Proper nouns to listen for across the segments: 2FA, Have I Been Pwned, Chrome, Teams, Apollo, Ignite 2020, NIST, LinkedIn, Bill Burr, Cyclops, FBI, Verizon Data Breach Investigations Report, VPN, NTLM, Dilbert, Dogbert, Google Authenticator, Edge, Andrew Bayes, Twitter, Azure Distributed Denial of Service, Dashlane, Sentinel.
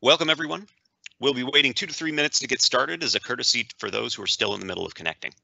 Welcome, everyone. We'll be waiting 2 to 3 minutes to get started as a courtesy for those who are still in the middle of connecting.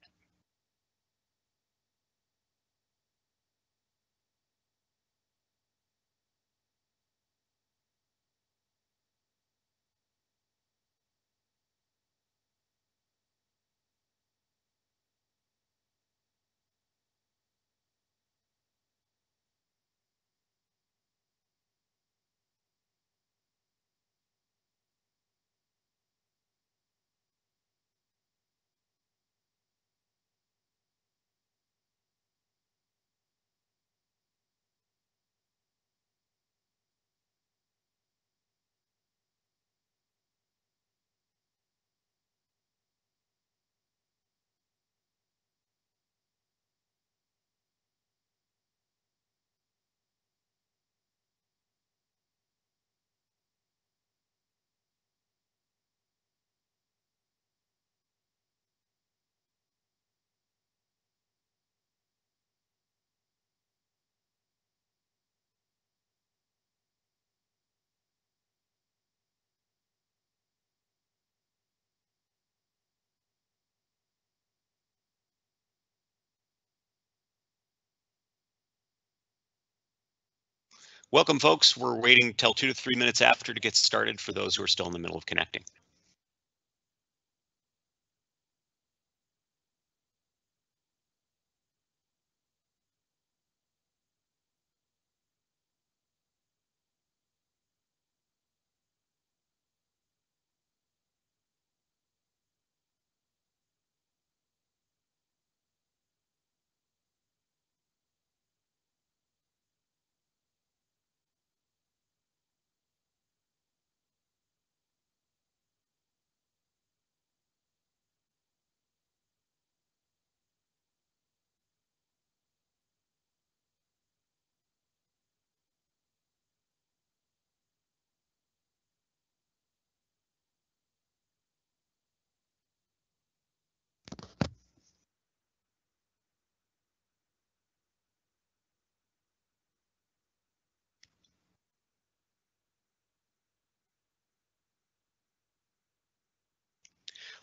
Welcome, folks. We're waiting till 2 to 3 minutes after to get started for those who are still in the middle of connecting.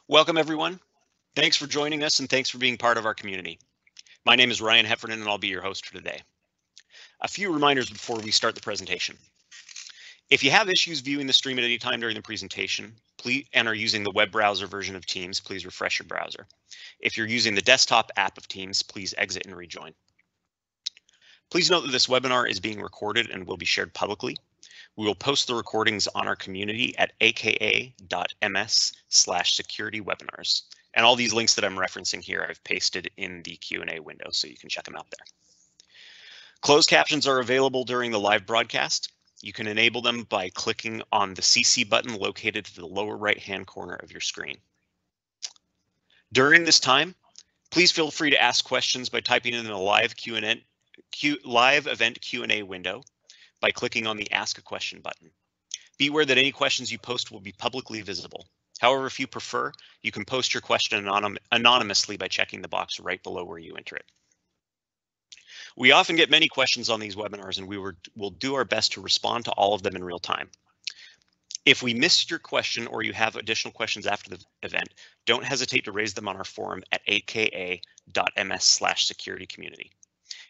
Welcome, everyone. Thanks for joining us and thanks for being part of our community. My name is Ryan Heffernan and I'll be your host for today. A few reminders before we start the presentation. If you have issues viewing the stream at any time during the presentation, please, and are using the web browser version of Teams, please refresh your browser. If you're using the desktop app of Teams, please exit and rejoin. Please note that this webinar is being recorded and will be shared publicly. We will post the recordings on our community at aka.ms/securitycommunity. And all these links that I'm referencing here, I've pasted in the Q&A window, so you can check them out there. Closed captions are available during the live broadcast. You can enable them by clicking on the CC button located to the lower right hand corner of your screen. During this time, please feel free to ask questions by typing in the live event Q&A window by clicking on the Ask a Question button. Be aware that any questions you post will be publicly visible. However, if you prefer, you can post your question anonymously by checking the box right below where you enter it. We often get many questions on these webinars and we'll do our best to respond to all of them in real time. If we missed your question or you have additional questions after the event, don't hesitate to raise them on our forum at aka.ms/securitycommunity.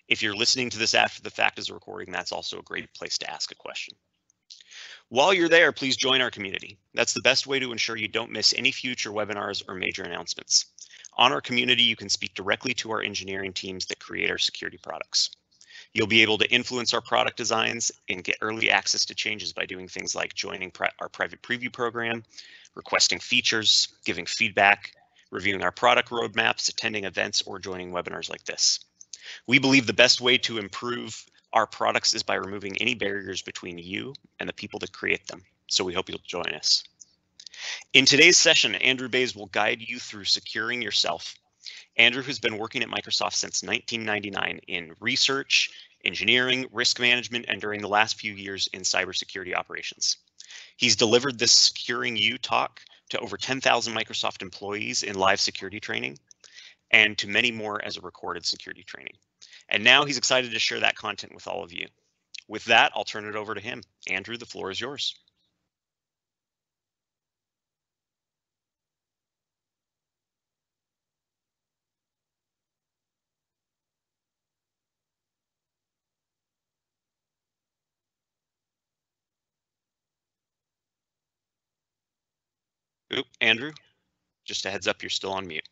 If you're listening to this after the fact as a recording, that's also a great place to ask a question. While you're there, please join our community. That's the best way to ensure you don't miss any future webinars or major announcements. On our community, you can speak directly to our engineering teams that create our security products. You'll be able to influence our product designs and get early access to changes by doing things like joining our private preview program, requesting features, giving feedback, reviewing our product roadmaps, attending events, or joining webinars like this. We believe the best way to improve our products is by removing any barriers between you and the people that create them, so we hope you'll join us. In today's session, Andrew Bayes will guide you through securing yourself. Andrew has been working at Microsoft since 1999 in research, engineering, risk management, and during the last few years in cybersecurity operations. He's delivered this Securing You talk to over 10,000 Microsoft employees in live security training, and to many more as a recorded security training. And now he's excited to share that content with all of you. With that, I'll turn it over to him. Andrew, the floor is yours. Oop, Andrew, just a heads up, you're still on mute.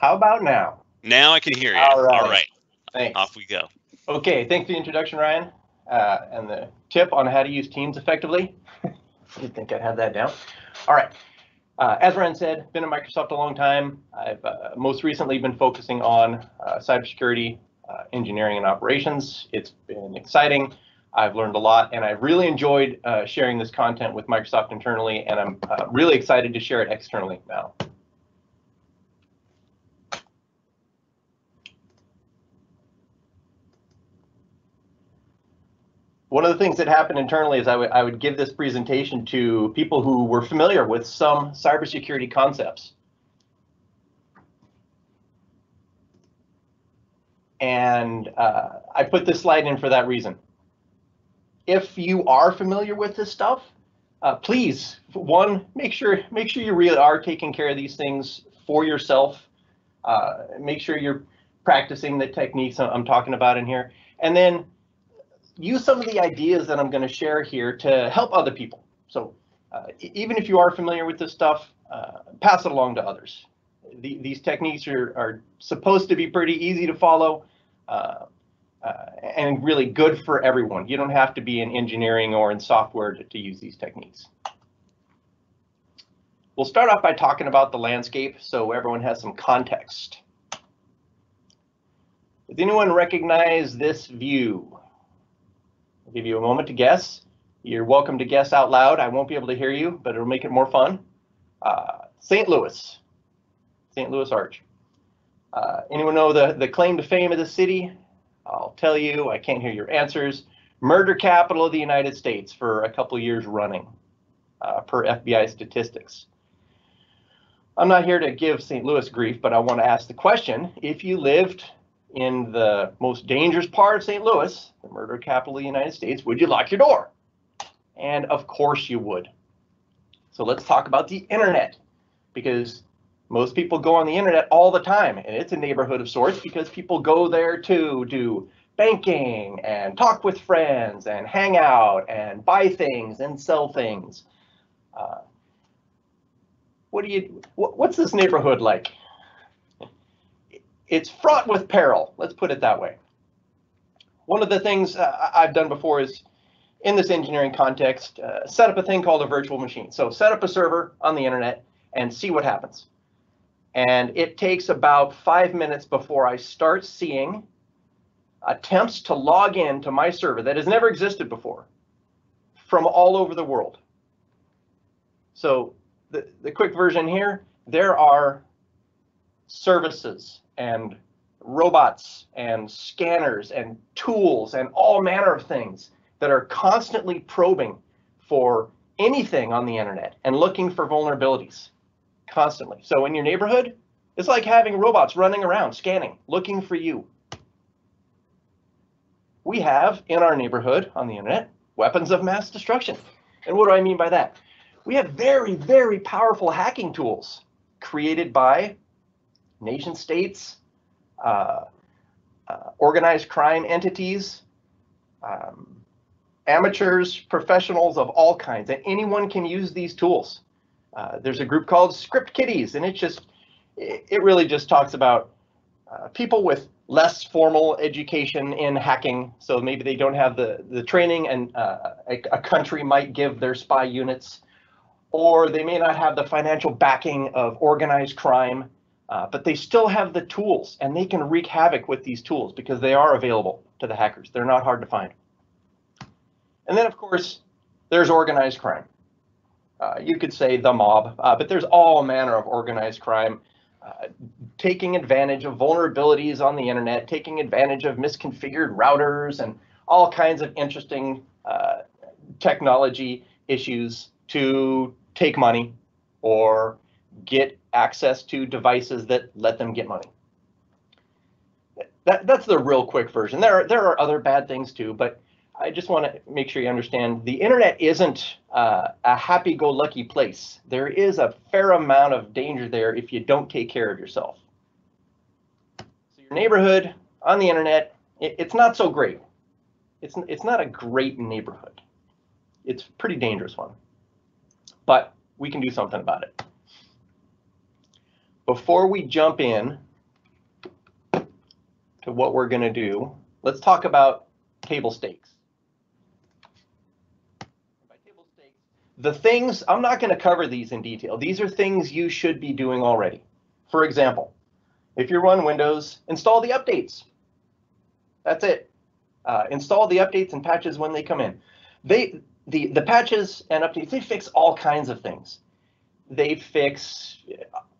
How about now? Now I can hear you. All right. All right. Thanks. Off we go. OK, thanks for the introduction, Ryan, and the tip on how to use Teams effectively. Didn't think I'd have that down. All right. As Ryan said, been at Microsoft a long time. I've most recently been focusing on cybersecurity, engineering, and operations. It's been exciting. I've learned a lot, and I've really enjoyed sharing this content with Microsoft internally, and I'm really excited to share it externally now. One of the things that happened internally is I would give this presentation to people who were familiar with some cybersecurity concepts. And I put this slide in for that reason. If you are familiar with this stuff, please, one, make sure you really are taking care of these things for yourself. Make sure you're practicing the techniques I'm talking about in here. And then use some of the ideas that I'm going to share here to help other people. So even if you are familiar with this stuff, pass it along to others. These techniques are supposed to be pretty easy to follow and really good for everyone. You don't have to be in engineering or in software to use these techniques. We'll start off by talking about the landscape so everyone has some context. Does anyone recognize this view? Give you a moment to guess. You're welcome to guess out loud. I won't be able to hear you, but it'll make it more fun. St. Louis Arch. Anyone know the claim to fame of the city? I'll tell you, I can't hear your answers. Murder capital of the United States for a couple years running, per FBI statistics. I'm not here to give St. Louis grief, but I want to ask the question, if you lived in the most dangerous part of St. Louis, the murder capital of the United States, would you lock your door? And of course you would. So let's talk about the internet, because most people go on the internet all the time, and it's a neighborhood of sorts because people go there to do banking and talk with friends and hang out and buy things and sell things. What's this neighborhood like? It's fraught with peril, let's put it that way. One of the things I've done before is, in this engineering context, set up a thing called a virtual machine. So set up a server on the internet and see what happens. And it takes about 5 minutes before I start seeing attempts to log in to my server that has never existed before from all over the world. So the quick version here, there are services and robots and scanners and tools and all manner of things that are constantly probing for anything on the internet and looking for vulnerabilities constantly. So in your neighborhood, it's like having robots running around scanning, looking for you. We have in our neighborhood on the internet weapons of mass destruction. And what do I mean by that? We have very, very powerful hacking tools created by nation states, organized crime entities, amateurs, professionals of all kinds, and anyone can use these tools. There's a group called Script Kiddies, and it really just talks about people with less formal education in hacking, so maybe they don't have the training and a country might give their spy units, or they may not have the financial backing of organized crime. But they still have the tools, and they can wreak havoc with these tools because they are available to the hackers. They're not hard to find. And then, of course, there's organized crime. You could say the mob, but there's all manner of organized crime, taking advantage of vulnerabilities on the internet, taking advantage of misconfigured routers and all kinds of interesting technology issues to take money or get access to devices that let them get money. That's the real quick version. There are other bad things too, but I just want to make sure you understand the internet isn't a happy-go-lucky place. There is a fair amount of danger there if you don't take care of yourself. neighborhood on the internet, it's not so great. It's not a great neighborhood. It's a pretty dangerous one, but we can do something about it. Before we jump in to what we're going to do, let's talk about table stakes. By table stakes, the things, I'm not going to cover these in detail. These are things you should be doing already. For example, if you run Windows, install the updates. That's it. Install the updates and patches when they come in. The patches and updates, they fix all kinds of things. They fix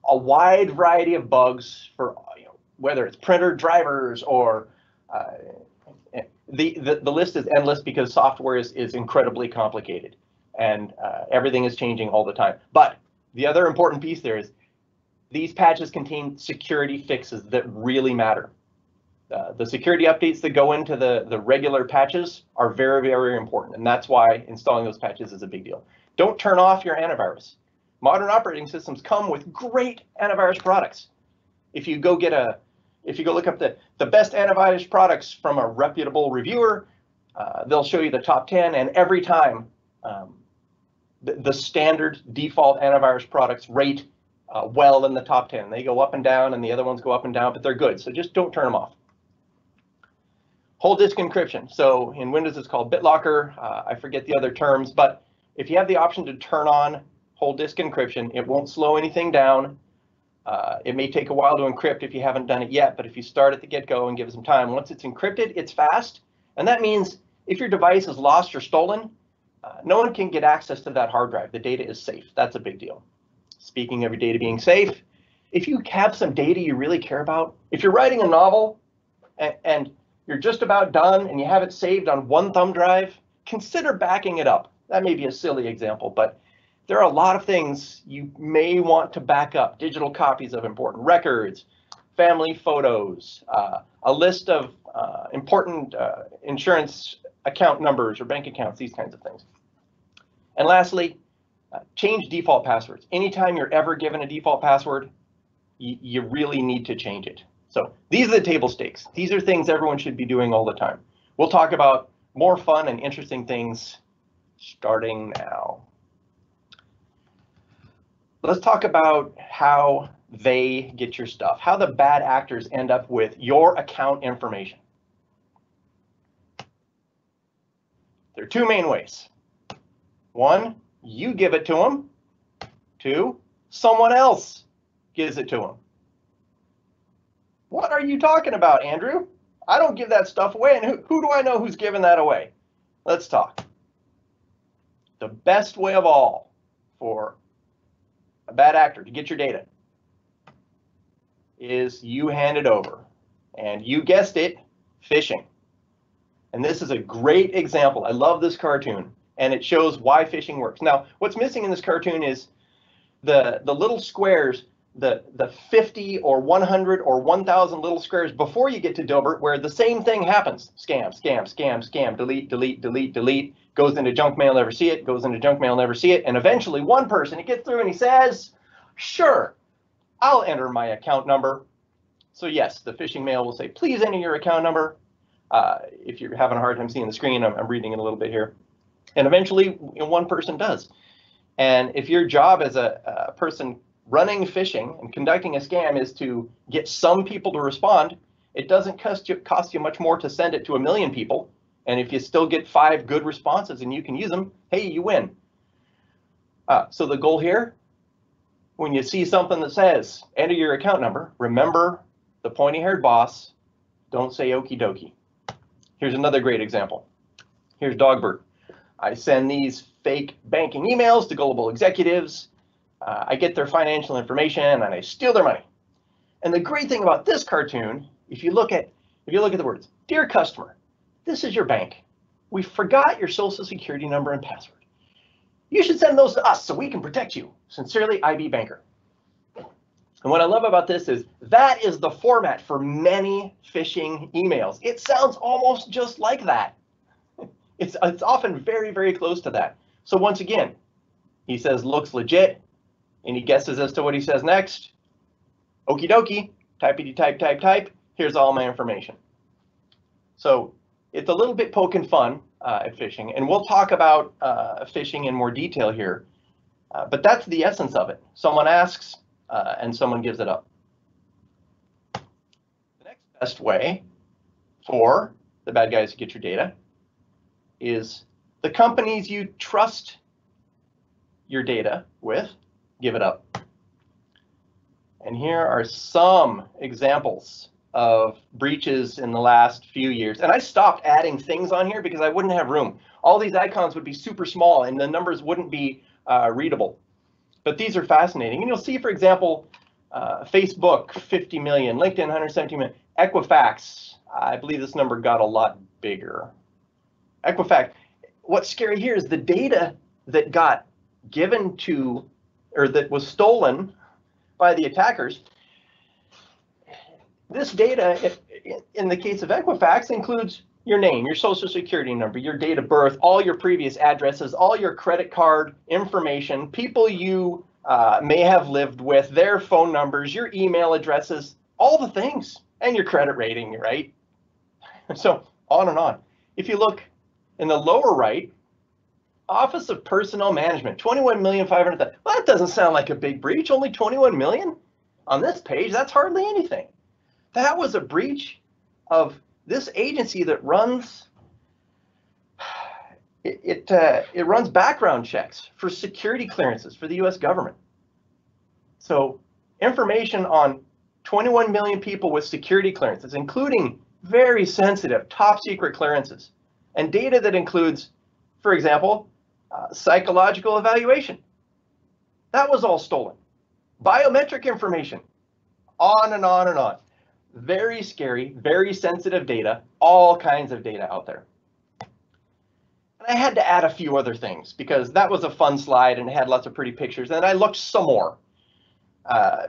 a wide variety of bugs for, you know, whether it's printer drivers or the list is endless because software is incredibly complicated and everything is changing all the time. But the other important piece there is these patches contain security fixes that really matter. The security updates that go into the regular patches are very, very important, and that's why installing those patches is a big deal. Don't turn off your antivirus. Modern operating systems come with great antivirus products. If you go get a, if you go look up the best antivirus products from a reputable reviewer, they'll show you the top 10, and every time the standard default antivirus products rate well in the top 10. They go up and down, and the other ones go up and down, but they're good, so just don't turn them off. Whole disk encryption. So in Windows, it's called BitLocker. I forget the other terms, but if you have the option to turn on whole disk encryption, it won't slow anything down. It may take a while to encrypt if you haven't done it yet, but if you start at the get-go and give some time, once it's encrypted, it's fast. And that means if your device is lost or stolen, no one can get access to that hard drive. The data is safe. That's a big deal. Speaking of your data being safe, if you have some data you really care about, if you're writing a novel and you're just about done and you have it saved on one thumb drive, consider backing it up. That may be a silly example, but there are a lot of things you may want to back up. Digital copies of important records, family photos, a list of important insurance account numbers or bank accounts, these kinds of things. And lastly, change default passwords. Anytime you're ever given a default password, you really need to change it. So these are the table stakes. These are things everyone should be doing all the time. We'll talk about more fun and interesting things starting now. Let's talk about how they get your stuff, how the bad actors end up with your account information. There are two main ways. One, you give it to them. Two, someone else gives it to them. What are you talking about, Andrew? I don't give that stuff away, and who do I know who's giving that away? Let's talk. The best way of all for a bad actor to get your data is you hand it over, and you guessed it, phishing. And this is a great example. I love this cartoon, and it shows why phishing works. Now, what's missing in this cartoon is the little squares, the 50 or 100 or 1,000 little squares before you get to Dilbert, where the same thing happens. Scam, scam, scam, scam, delete, delete, delete, delete, goes into junk mail, never see it, goes into junk mail, never see it, and eventually one person, it gets through and he says, sure, I'll enter my account number. So yes, the phishing mail will say, please enter your account number. If you're having a hard time seeing the screen, I'm reading it a little bit here. And eventually one person does. And if your job as a person running phishing and conducting a scam is to get some people to respond, it doesn't cost you much more to send it to 1 million people. And if you still get 5 good responses and you can use them, hey, you win. So the goal here, when you see something that says, enter your account number, remember the pointy-haired boss, don't say okie dokie. Here's another great example. Here's Dogbert. I send these fake banking emails to gullible executives. I get their financial information and I steal their money. And the great thing about this cartoon, if you look at the words, dear customer, this is your bank. We forgot your social security number and password. You should send those to us so we can protect you. Sincerely, IB Banker. And what I love about this is that is the format for many phishing emails. It sounds almost just like that. It's often very, very close to that. So once again, he says, looks legit. Any guesses as to what he says next? Okie dokie, typey type, type, type. here's all my information. So it's a little bit poke and fun at phishing, and we'll talk about phishing in more detail here, but that's the essence of it. Someone asks and someone gives it up. The next best way for the bad guys to get your data is the companies you trust your data with, give it up. And here are some examples of breaches in the last few years. And I stopped adding things on here because I wouldn't have room. All these icons would be super small and the numbers wouldn't be readable. But these are fascinating. And you'll see, for example, Facebook, 50 million, LinkedIn, 170 million, Equifax. I believe this number got a lot bigger. Equifax. What's scary here is the data that got given to, or that was stolen by the attackers. This data, in the case of Equifax, includes your name, your social security number, your date of birth, all your previous addresses, all your credit card information, people you may have lived with, their phone numbers, your email addresses, all the things, and your credit rating, right? So on and on. If you look in the lower right, Office of Personnel Management, 21,500,000. Well, that doesn't sound like a big breach, only 21 million? On this page, that's hardly anything. That was a breach of this agency that runs, it runs background checks for security clearances for the US government. So information on 21 million people with security clearances, including very sensitive top secret clearances, and data that includes, for example, psychological evaluation. That was all stolen. Biometric information, on and on and on. Very scary, very sensitive data, all kinds of data out there. And I had to add a few other things because that was a fun slide and it had lots of pretty pictures. And I looked some more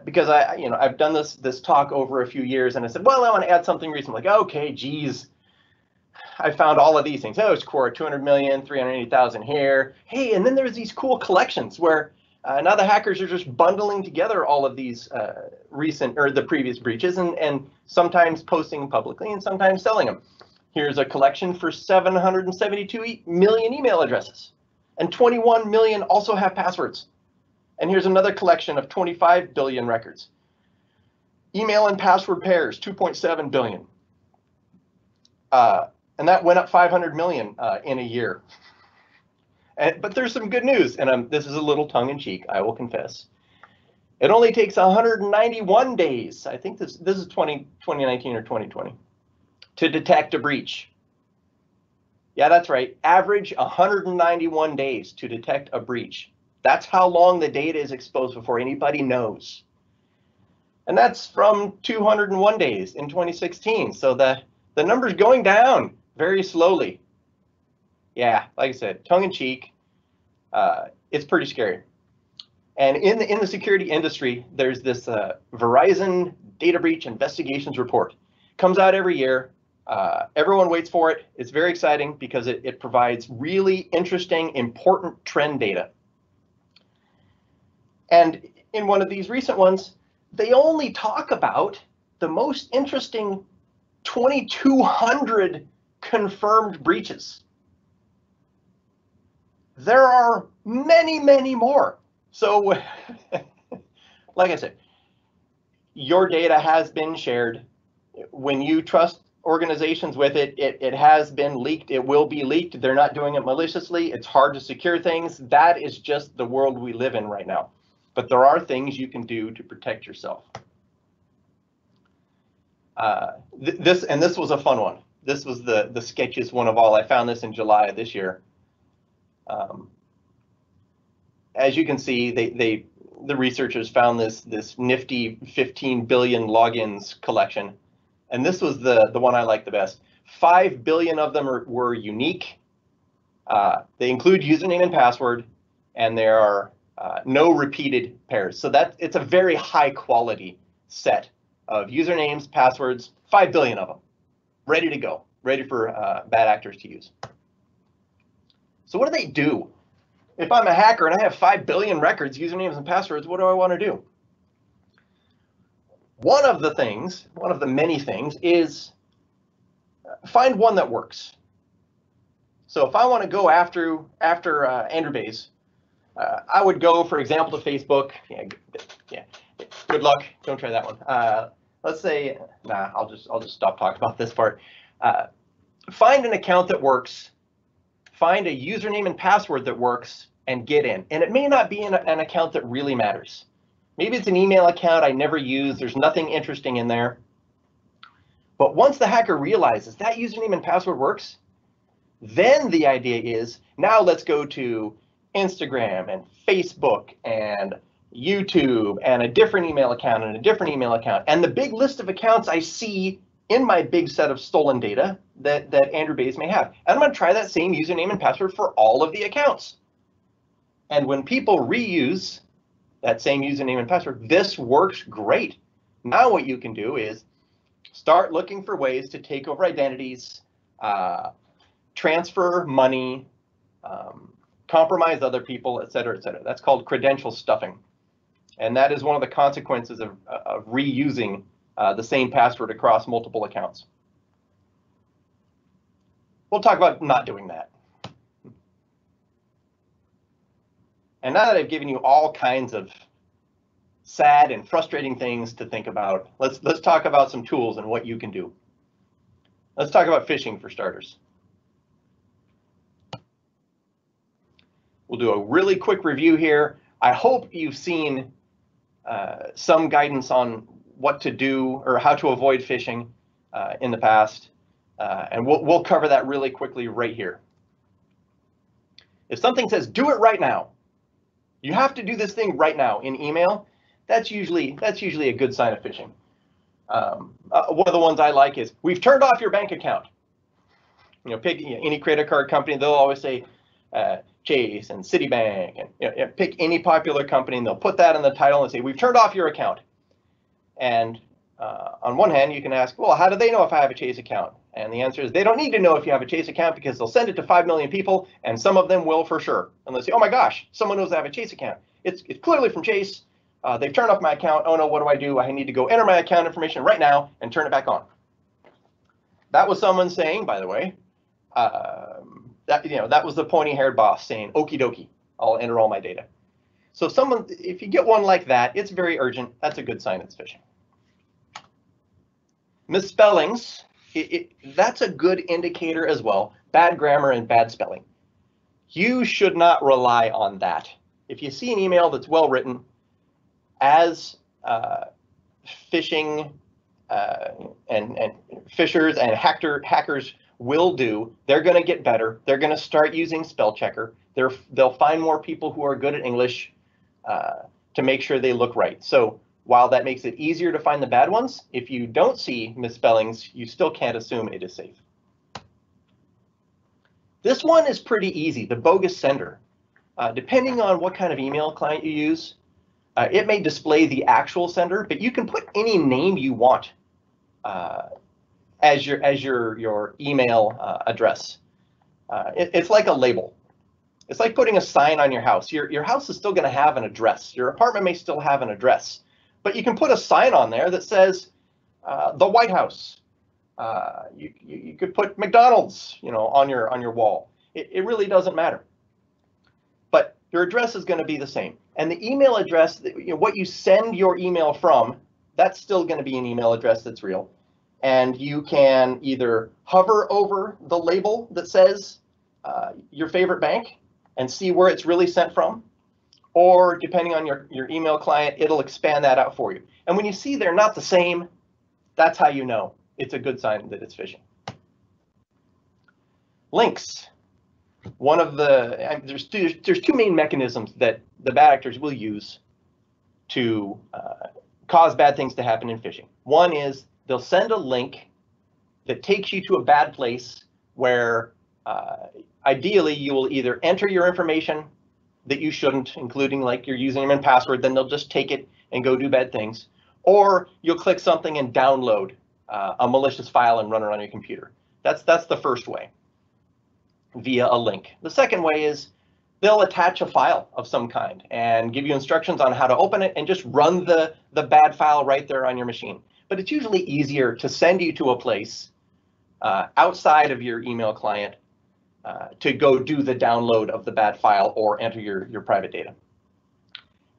because I've done this talk over a few years, and I said, well, I want to add something recent. I'm like, okay, geez, I found all of these things. Oh, it's Quora, 200 million, 380,000 here. Hey, and then there's these cool collections where now the hackers are just bundling together all of these recent or the previous breaches and sometimes posting publicly and sometimes selling them. Here's a collection for 772 million email addresses, and 21 million also have passwords. And here's another collection of 25 billion records. Email and password pairs, 2.7 billion. And that went up 500 million in a year. But there's some good news, and this is a little tongue-in-cheek, I will confess. It only takes 191 days, I think this is 2019 or 2020, to detect a breach. Yeah, that's right, average 191 days to detect a breach. That's how long the data is exposed before anybody knows. And that's from 201 days in 2016, so the number's going down very slowly. Yeah, like I said, tongue-in-cheek, it's pretty scary. And in the security industry, there's this Verizon Data Breach Investigations Report. Comes out every year. Everyone waits for it. It's very exciting because it provides really interesting, important trend data. And in one of these recent ones, they only talk about the most interesting 2,200 confirmed breaches. There are many, many more. So, like I said, your data has been shared. When you trust organizations with it, it has been leaked. It will be leaked. They're not doing it maliciously. It's hard to secure things. That is just the world we live in right now. But there are things you can do to protect yourself. This was a fun one. This was the sketchiest one of all. I found this in July of this year. As you can see, the researchers found this nifty 15 billion logins collection, and this was the one I liked the best. 5 billion of them were unique. They include username and password, and there are no repeated pairs. So it's a very high quality set of usernames, passwords, 5 billion of them, ready to go, ready for bad actors to use. So what do they do? If I'm a hacker and I have 5 billion records, usernames and passwords, what do I want to do? One of the things, one of the many things, is find one that works. So if I want to go after Andrew Bayes, I would go, for example, to Facebook. Yeah, good luck. Don't try that one. Let's say, nah, I'll just stop talking about this part. Find an account that works, find a username and password that works, and get in. And it may not be an account that really matters. Maybe it's an email account I never use. There's nothing interesting in there. But once the hacker realizes that username and password works, then the idea is, now let's go to Instagram and Facebook and YouTube and a different email account and a different email account. And the big list of accounts I see in my big set of stolen data that Andrew Bayes may have. And I'm going to try that same username and password for all of the accounts. And when people reuse that same username and password, this works great. Now what you can do is start looking for ways to take over identities, transfer money, compromise other people, et cetera, et cetera. That's called credential stuffing. And that is one of the consequences of reusing the same password across multiple accounts. We'll talk about not doing that. And now that I've given you all kinds of sad and frustrating things to think about, let's talk about some tools and what you can do. Let's talk about phishing for starters. We'll do a really quick review here. I hope you've seen some guidance on what to do or how to avoid phishing in the past. And we'll cover that really quickly right here. If something says, do it right now, you have to do this thing right now in email, that's usually a good sign of phishing. One of the ones I like is, we've turned off your bank account. You know, pick any credit card company, they'll always say Chase and Citibank, and pick any popular company and they'll put that in the title and say, we've turned off your account. And on one hand, you can ask, well, how do they know if I have a Chase account? And the answer is they don't need to know if you have a Chase account because they'll send it to 5 million people and some of them will for sure. And they'll say, oh my gosh, someone knows I have a Chase account. It's clearly from Chase. They've turned off my account. Oh no, what do? I need to go enter my account information right now and turn it back on. That was someone saying, by the way, that was the pointy-haired boss saying, okie dokie, I'll enter all my data. So someone, if you get one like that, it's very urgent. That's a good sign it's phishing. Misspellings. That's a good indicator as well. Bad grammar and bad spelling. You should not rely on that. If you see an email that's well written as phishing and phishers and hackers will do, they're going to get better. They're going to start using spell checker. They'll find more people who are good at English to make sure they look right. So while that makes it easier to find the bad ones, if you don't see misspellings, you still can't assume it is safe. This one is pretty easy, the bogus sender. Depending on what kind of email client you use, it may display the actual sender, but you can put any name you want as your email address. It's like a label. It's like putting a sign on your house. Your house is still going to have an address. Your apartment may still have an address. But you can put a sign on there that says the White House. You could put McDonald's, on your wall. It really doesn't matter. But your address is going to be the same, and the email address, what you send your email from, that's still going to be an email address that's real. And you can either hover over the label that says your favorite bank and see where it's really sent from. Or depending on your email client, it'll expand that out for you. And when you see they're not the same, that's how you know it's a good sign that it's phishing. Links. One of the, there's two main mechanisms that the bad actors will use to cause bad things to happen in phishing. One is they'll send a link that takes you to a bad place where ideally you will either enter your information that you shouldn't, including like your username and password, then they'll just take it and go do bad things. Or you'll click something and download a malicious file and run it on your computer. That's the first way, via a link. The second way is they'll attach a file of some kind and give you instructions on how to open it and just run the bad file right there on your machine. But it's usually easier to send you to a place outside of your email client to go do the download of the bad file or enter your private data.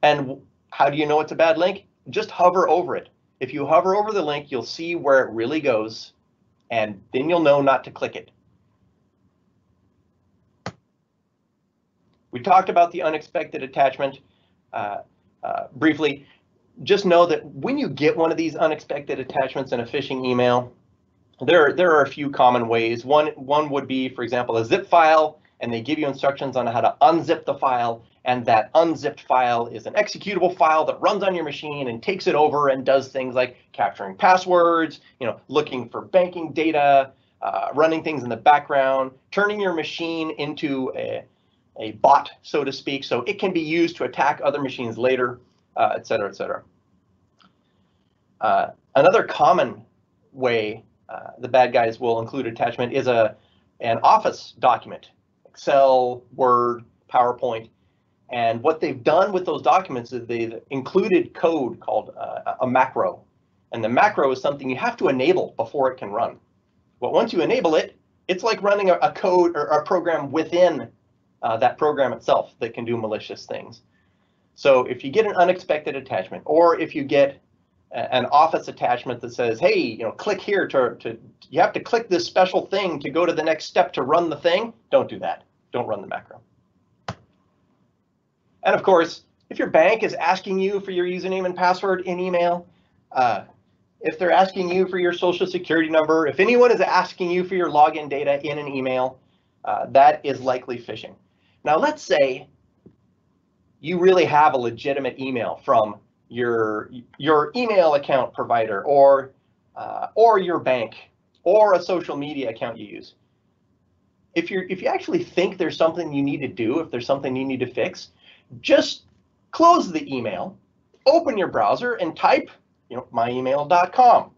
And how do you know it's a bad link? Just hover over it. If you hover over the link, you'll see where it really goes, and then you'll know not to click it. We talked about the unexpected attachment briefly. Just know that when you get one of these unexpected attachments in a phishing email, there are a few common ways. One would be, for example, a zip file, and they give you instructions on how to unzip the file, and that unzipped file is an executable file that runs on your machine and takes it over and does things like capturing passwords, looking for banking data, running things in the background, turning your machine into a bot, so to speak, so it can be used to attack other machines later, et cetera, et cetera. Another common way the bad guys will include attachment is an Office document, Excel, Word, PowerPoint. And what they've done with those documents is they've included code called a macro. And the macro is something you have to enable before it can run. But once you enable it, it's like running a code or a program within that program itself that can do malicious things. So if you get an unexpected attachment, or if you get an Office attachment that says, hey, click here to you have to click this special thing to go to the next step to run the thing, don't do that. Don't run the macro. And of course, if your bank is asking you for your username and password in email, if they're asking you for your social security number, if anyone is asking you for your login data in an email, that is likely phishing. Now, let's say you really have a legitimate email from your email account provider or your bank or a social media account you use. If you actually think there's something you need to do, if there's something you need to fix, just close the email, open your browser and type, myemail.com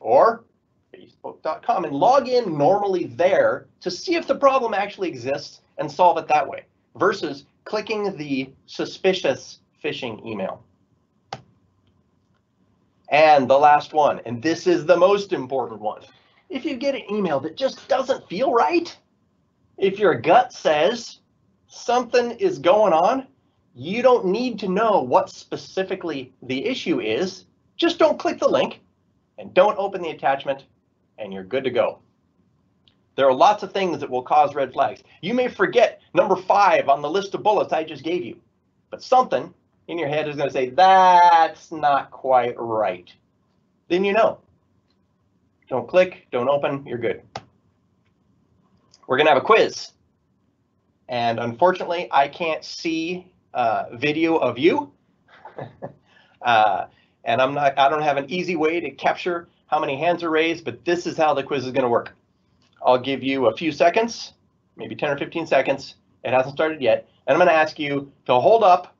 or facebook.com and log in normally there to see if the problem actually exists and solve it that way, versus clicking the suspicious phishing email. And the last one, and this is the most important one. If you get an email that just doesn't feel right, if your gut says something is going on, you don't need to know what specifically the issue is. Just don't click the link and don't open the attachment, and you're good to go. There are lots of things that will cause red flags. You may forget number 5 on the list of bullets I just gave you, but something in your head is going to say, that's not quite right. Then you know. Don't click, don't open, you're good. We're going to have a quiz. And unfortunately, I can't see video of you. And I don't have an easy way to capture how many hands are raised, but this is how the quiz is going to work. I'll give you a few seconds, maybe 10 or 15 seconds. It hasn't started yet. And I'm going to ask you to hold up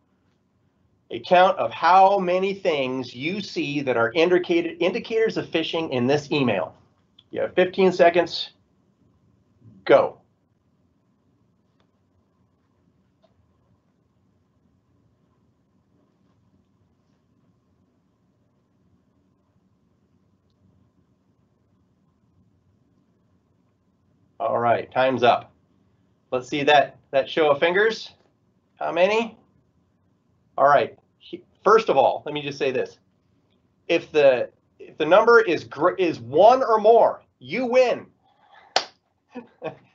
a count of how many things you see that are indicators of phishing in this email. You have 15 seconds. Go. All right, time's up. Let's see that show of fingers. How many? All right. First of all, let me just say this. If the number is one or more, you win.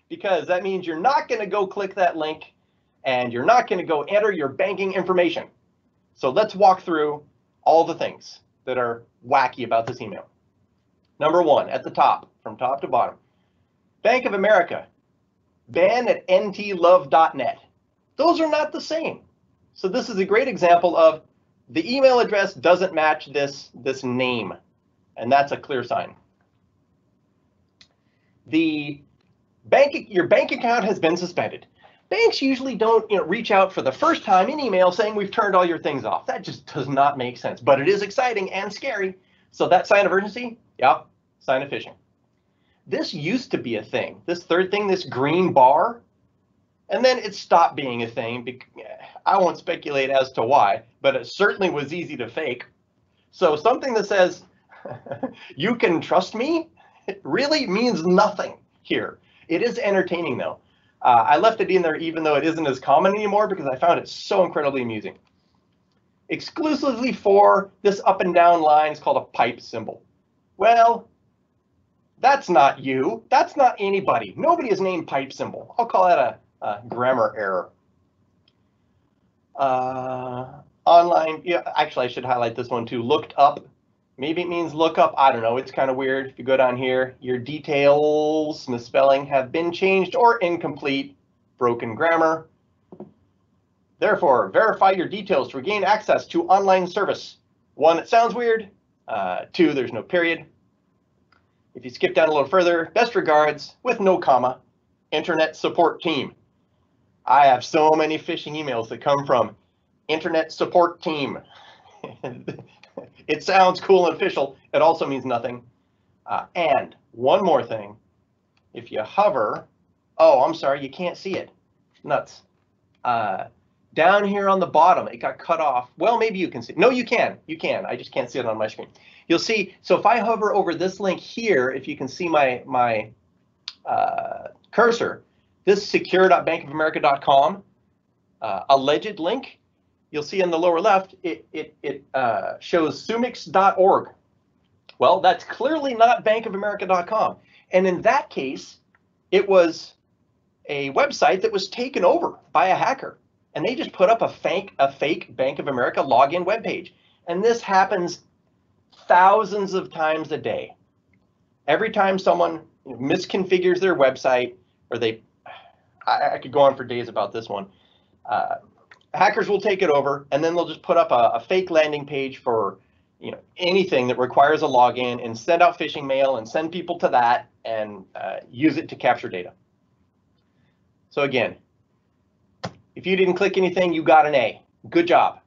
Because that means you're not going to go click that link and you're not going to go enter your banking information. So let's walk through all the things that are wacky about this email. Number 1, at the top, from top to bottom. Bank of America, ban@ntlove.net. Those are not the same. So this is a great example of the email address doesn't match this name, and that's a clear sign. Your bank account has been suspended. Banks usually don't reach out for the first time in email saying we've turned all your things off. That just does not make sense, but it is exciting and scary. So that sign of urgency, yeah, sign of phishing. This used to be a thing. This third thing, this green bar, And then it stopped being a thing. I won't speculate as to why, but it certainly was easy to fake. So something that says, you can trust me, it really means nothing here. It is entertaining though. I left it in there even though it isn't as common anymore because I found it so incredibly amusing. Exclusively for this up and down line is called a pipe symbol. Well, that's not you. That's not anybody. Nobody is named pipe symbol. I'll call that a grammar error. Online, yeah, actually I should highlight this one too, looked up. Maybe it means look up, I don't know, it's kind of weird. If you go down here, your details, misspelling have been changed or incomplete, broken grammar. Therefore, verify your details to regain access to online service. One, it sounds weird. Two, there's no period. If you skip down a little further, best regards, with no comma, Internet Support Team. I have so many phishing emails that come from Internet Support Team. It sounds cool and official. It also means nothing. And one more thing. If you hover, oh, I'm sorry, you can't see it. Nuts. Down here on the bottom, it got cut off. Well, maybe you can see. No, you can. You can. I just can't see it on my screen. You'll see. So if I hover over this link here, if you can see my cursor, this secure.bankofamerica.com alleged link, you'll see in the lower left, it shows sumix.org. Well, that's clearly not bankofamerica.com. And in that case, it was a website that was taken over by a hacker. And they just put up a fake Bank of America login webpage. And this happens thousands of times a day. Every time someone misconfigures their website, or they, I could go on for days about this one. Hackers will take it over and then they'll just put up a fake landing page for anything that requires a login and send out phishing mail and send people to that and use it to capture data. So again, if you didn't click anything, you got an A. Good job.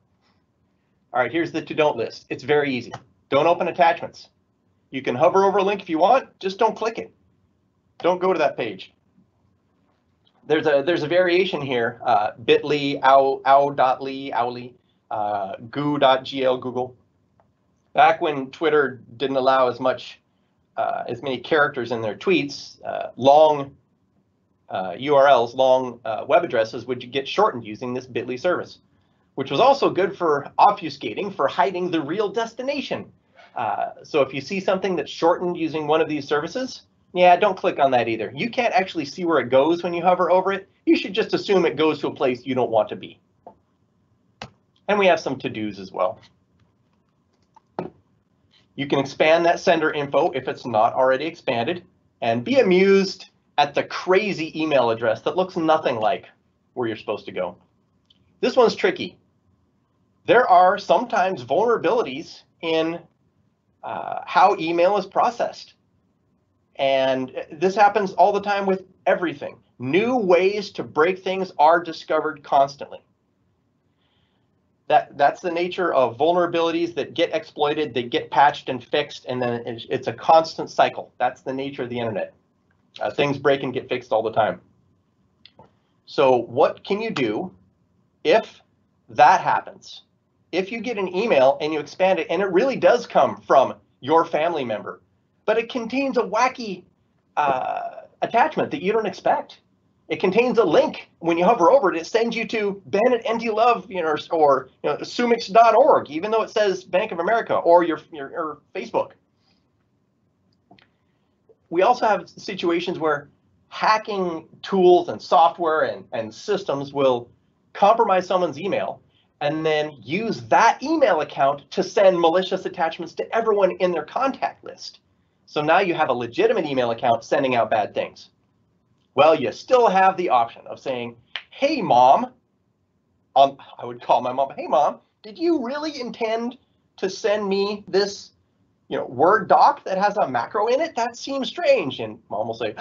All right, here's the to don't list. It's very easy. Don't open attachments. You can hover over a link if you want, just don't click it. Don't go to that page. There's a variation here, bit.ly, ow.ly, goo.gl, Google. Back when Twitter didn't allow as many characters in their tweets, long URLs, long web addresses would get shortened using this bit.ly service, which was also good for obfuscating, for hiding the real destination. So if you see something that's shortened using one of these services, yeah, don't click on that either. You can't actually see where it goes when you hover over it. You should just assume it goes to a place you don't want to be. And we have some to-dos as well. You can expand that sender info if it's not already expanded and be amused at the crazy email address that looks nothing like where you're supposed to go. This one's tricky. There are sometimes vulnerabilities in how email is processed. And this happens all the time with everything. New ways to break things are discovered constantly. That's the nature of vulnerabilities that get exploited, they get patched and fixed, and then it's a constant cycle. That's the nature of the internet. Things break and get fixed all the time. So what can you do if that happens? If you get an email and you expand it, and it really does come from your family member, but it contains a wacky attachment that you don't expect. It contains a link. When you hover over it, it sends you to ben@ntlove, or sumix.org, even though it says Bank of America or your Facebook. We also have situations where hacking tools and software and systems will compromise someone's email and then use that email account to send malicious attachments to everyone in their contact list. So now you have a legitimate email account sending out bad things. Well, you still have the option of saying, hey, mom, I would call my mom, hey, mom, did you really intend to send me this Word doc that has a macro in it? That seems strange. And mom will say,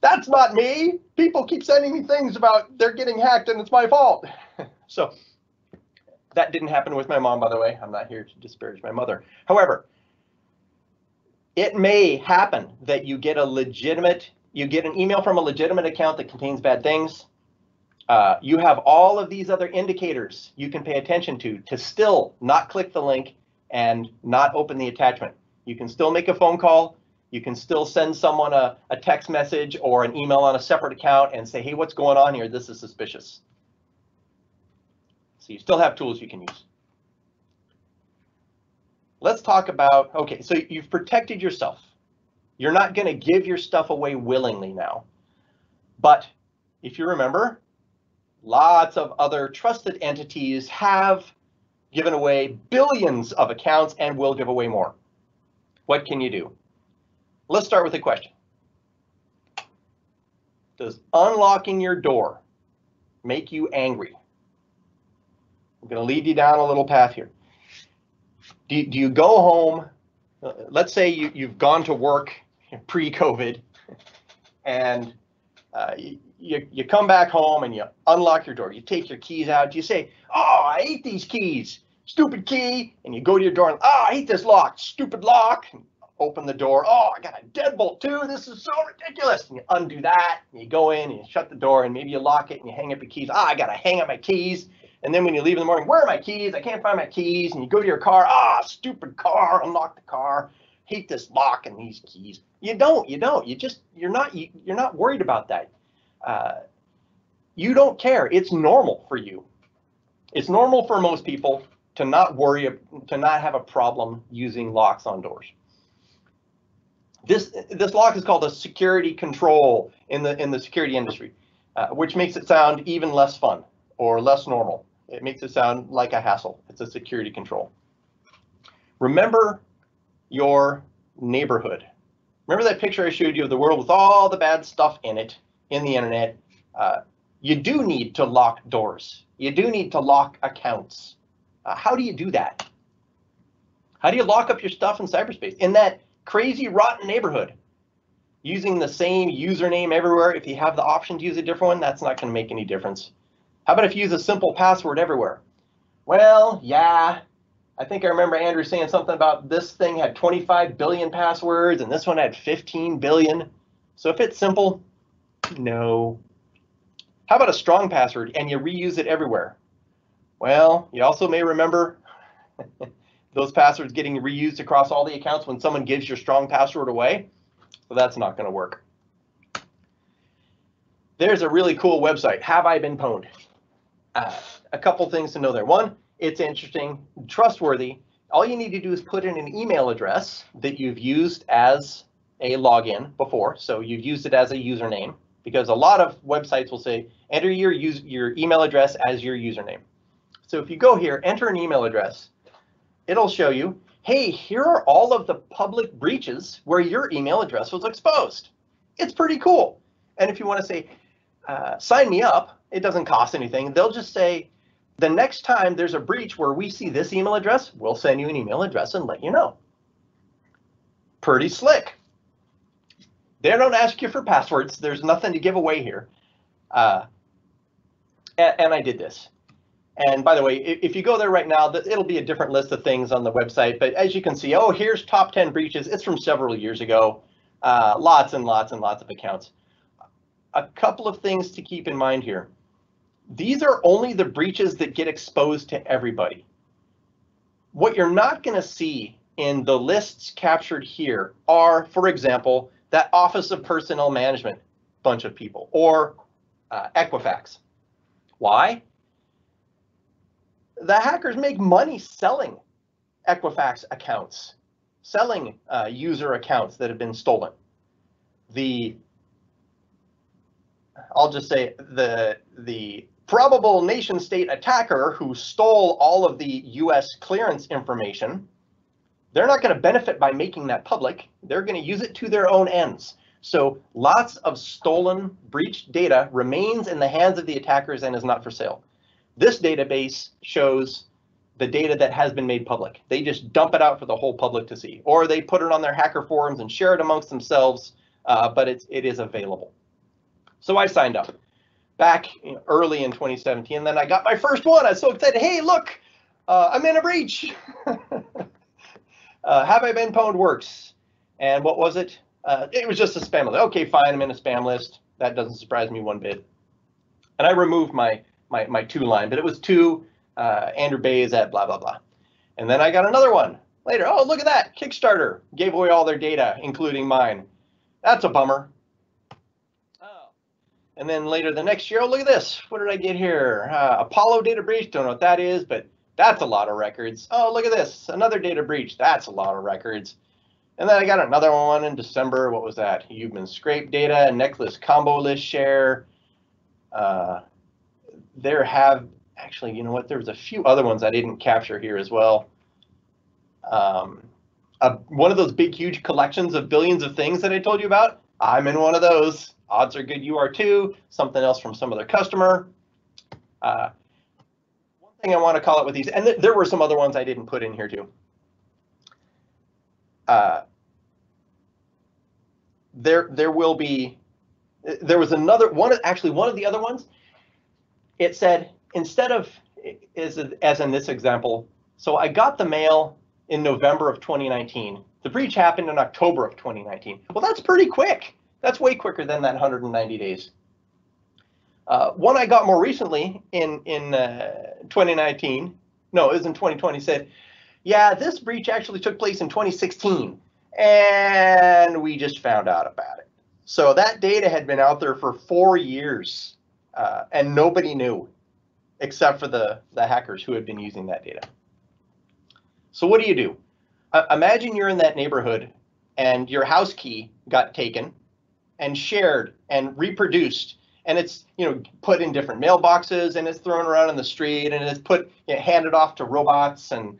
that's not me. People keep sending me things about they're getting hacked and it's my fault. So that didn't happen with my mom, by the way. I'm not here to disparage my mother. However, it may happen that you get an email from a legitimate account that contains bad things. You have all of these other indicators you can pay attention to still not click the link and not open the attachment. You can still make a phone call. You can still send someone a text message or an email on a separate account and say, hey, what's going on here? This is suspicious. So you still have tools you can use. Let's talk about, okay, so you've protected yourself. You're not going to give your stuff away willingly now. But if you remember, lots of other trusted entities have given away billions of accounts and will give away more. What can you do? Let's start with a question. Does unlocking your door make you angry? I'm going to lead you down a little path here. Do you go home? Let's say you've gone to work pre-COVID and you come back home and you unlock your door. You take your keys out. You say, oh, I hate these keys. Stupid key. And you go to your door and, oh, I hate this lock. Stupid lock. And open the door. Oh, I got a deadbolt too. This is so ridiculous. And you undo that. And you go in and you shut the door and maybe you lock it and you hang up your keys. Ah, I got to hang up my keys. And then when you leave in the morning, where are my keys? I can't find my keys. And you go to your car. Ah, stupid car. Unlock the car. Hate this lock and these keys. You don't. You're not worried about that. You don't care. It's normal for you. It's normal for most people to not worry, to not have a problem using locks on doors. This lock is called a security control in the security industry, which makes it sound even less fun or less normal. It makes it sound like a hassle. It's a security control. Remember your neighborhood. Remember that picture I showed you of the world with all the bad stuff in it, in the internet. You do need to lock doors. You do need to lock accounts. How do you do that? How do you lock up your stuff in cyberspace in that crazy, rotten neighborhood? Using the same username everywhere. If you have the option to use a different one, that's not going to make any difference. How about if you use a simple password everywhere? Well, yeah, I think I remember Andrew saying something about this thing had 25 billion passwords and this one had 15 billion. So if it's simple, no. How about a strong password and you reuse it everywhere? Well, you also may remember those passwords getting reused across all the accounts when someone gives your strong password away. So that's not going to work. There's a really cool website, Have I Been Pwned? A couple things to know there. One, it's interesting, trustworthy. All you need to do is put in an email address that you've used as a login before. So you've used it as a username, because a lot of websites will say, enter your email address as your username. So if you go here, enter an email address, it'll show you, hey, here are all of the public breaches where your email address was exposed. It's pretty cool. And if you want to say, sign me up, it doesn't cost anything. They'll just say, the next time there's a breach where we see this email address, we'll send you an email address and let you know. Pretty slick. They don't ask you for passwords. There's nothing to give away here. And I did this. And by the way, if you go there right now, it'll be a different list of things on the website. But as you can see, oh, here's top 10 breaches. It's from several years ago. Lots and lots and lots of accounts. A couple of things to keep in mind here. These are only the breaches that get exposed to everybody. What you're not going to see in the lists captured here are, for example, that Office of Personnel Management bunch of people or Equifax. Why? The hackers make money selling Equifax accounts, selling user accounts that have been stolen. I'll just say the probable nation state attacker who stole all of the U.S. clearance information, they're not going to benefit by making that public. They're going to use it to their own ends. So lots of stolen breached data remains in the hands of the attackers and is not for sale. This database shows the data that has been made public. They just dump it out for the whole public to see, or they put it on their hacker forums and share it amongst themselves, but it is available. So I signed up back early in 2017, and then I got my first one. I was so excited. Hey, look, I'm in a breach. Have I Been Pwned works. And what was it? It was just a spam list. Okay, fine, I'm in a spam list. That doesn't surprise me one bit. And I removed my to line, but it was to Andrew Bayes at blah, blah, blah. And then I got another one later. Oh, look at that. Kickstarter gave away all their data, including mine. That's a bummer. Oh. And then later the next year, oh, look at this. What did I get here? Apollo data breach. Don't know what that is, but that's a lot of records. Oh, look at this. Another data breach. That's a lot of records. And then I got another one in December. What was that? Human scrape data, necklace combo list share. There have actually, you know what? There was a few other ones I didn't capture here as well. One of those big, huge collections of billions of things that I told you about. I'm in one of those. Odds are good you are too. Something else from some other customer. One thing I want to call it with these, and there were some other ones I didn't put in here too. There was another one, actually one of the other ones. It said, instead of, as in this example, so I got the mail in November of 2019. The breach happened in October of 2019. Well, that's pretty quick. That's way quicker than that 190 days. One I got more recently in 2019, no, it was in 2020, said, yeah, this breach actually took place in 2016, and we just found out about it. So that data had been out there for 4 years, and nobody knew except for the hackers who had been using that data. So what do? Imagine you're in that neighborhood and your house key got taken and shared and reproduced, and it's, you know, put in different mailboxes, and it's thrown around in the street, and it's put, you know, handed off to robots and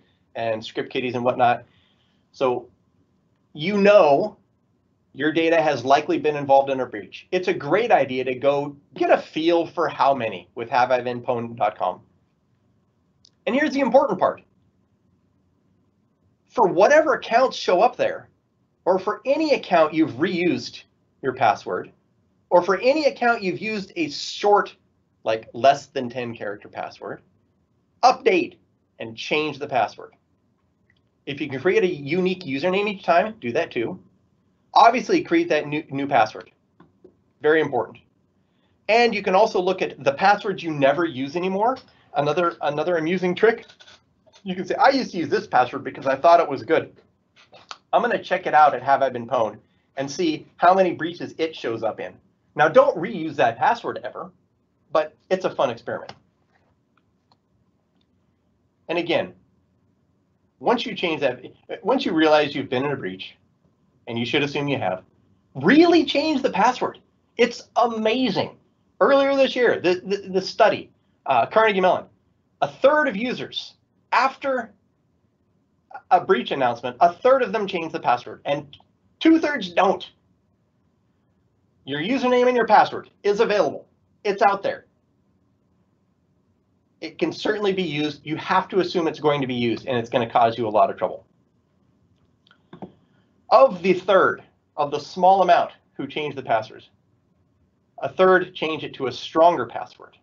Script Kiddies and whatnot. So you know your data has likely been involved in a breach. It's a great idea to go get a feel for how many with haveibeenpwned.com. And here's the important part. For whatever accounts show up there, or for any account you've reused your password, or for any account you've used a short, like less than 10 character password, update and change the password. If you can create a unique username each time, do that too. Obviously, create that new password. Very important. And you can also look at the passwords you never use anymore. Another amusing trick. You can say, I used to use this password because I thought it was good. I'm going to check it out at Have I Been Pwned and see how many breaches it shows up in. Now, don't reuse that password ever, but it's a fun experiment. And again, once you change that, once you realize you've been in a breach, and you should assume you have, really change the password. It's amazing. Earlier this year, the study, Carnegie Mellon, a third of users, after a breach announcement, a third of them change the password, and 2/3 don't. Your username and your password is available. It's out there. It can certainly be used. You have to assume it's going to be used, and it's going to cause you a lot of trouble. Of the third, of the small amount who changed the passwords, a third changed it to a stronger password.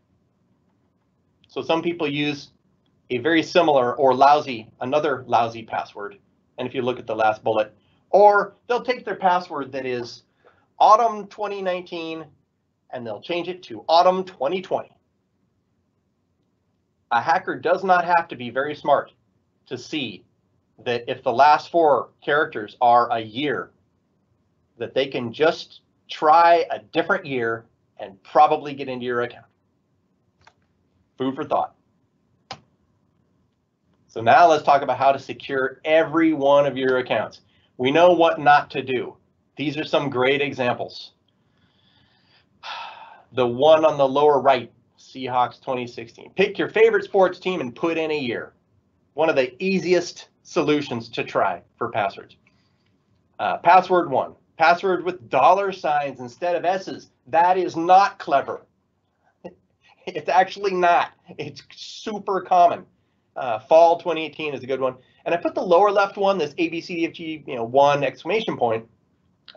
So some people use a very similar or another lousy password. And if you look at the last bullet, or they'll take their password that is autumn 2019 and they'll change it to autumn 2020. A hacker does not have to be very smart to see that if the last four characters are a year, that they can just try a different year and probably get into your account. Food for thought. So now let's talk about how to secure every one of your accounts. We know what not to do. These are some great examples. The one on the lower right, Seahawks 2016. Pick your favorite sports team and put in a year. One of the easiest solutions to try for passwords. Password one, password with $ signs instead of S's. That is not clever. It's actually not. It's super common. Fall 2018 is a good one. And I put the lower left one, this ABCDFG, you know, 1!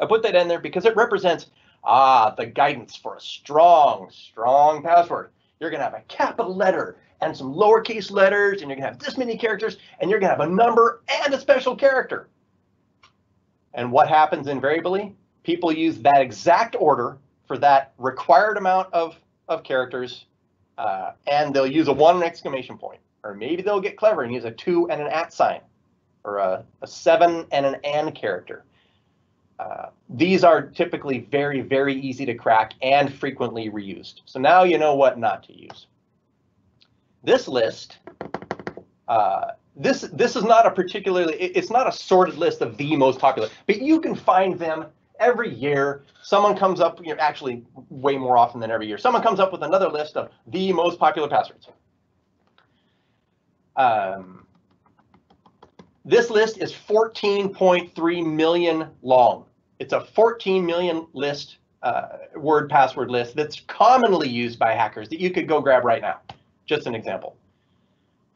I put that in there because it represents the guidance for a strong, strong password. You're going to have a capital letter and some lowercase letters, and you're going to have this many characters, and you're going to have a number and a special character. And what happens invariably? People use that exact order for that required amount of of characters, and they'll use a one exclamation point, or maybe they'll get clever and use a 2 and an @ sign, or a 7 and an and character. These are typically very, very easy to crack and frequently reused. So now you know what not to use. This list, this is not a particularly, it's not a sorted list of the most popular, but you can find them every year. Someone comes up, you know, actually way more often than every year, someone comes up with another list of the most popular passwords. This list is 14.3 million long. It's a 14 million list, word password list that's commonly used by hackers that you could go grab right now. Just an example.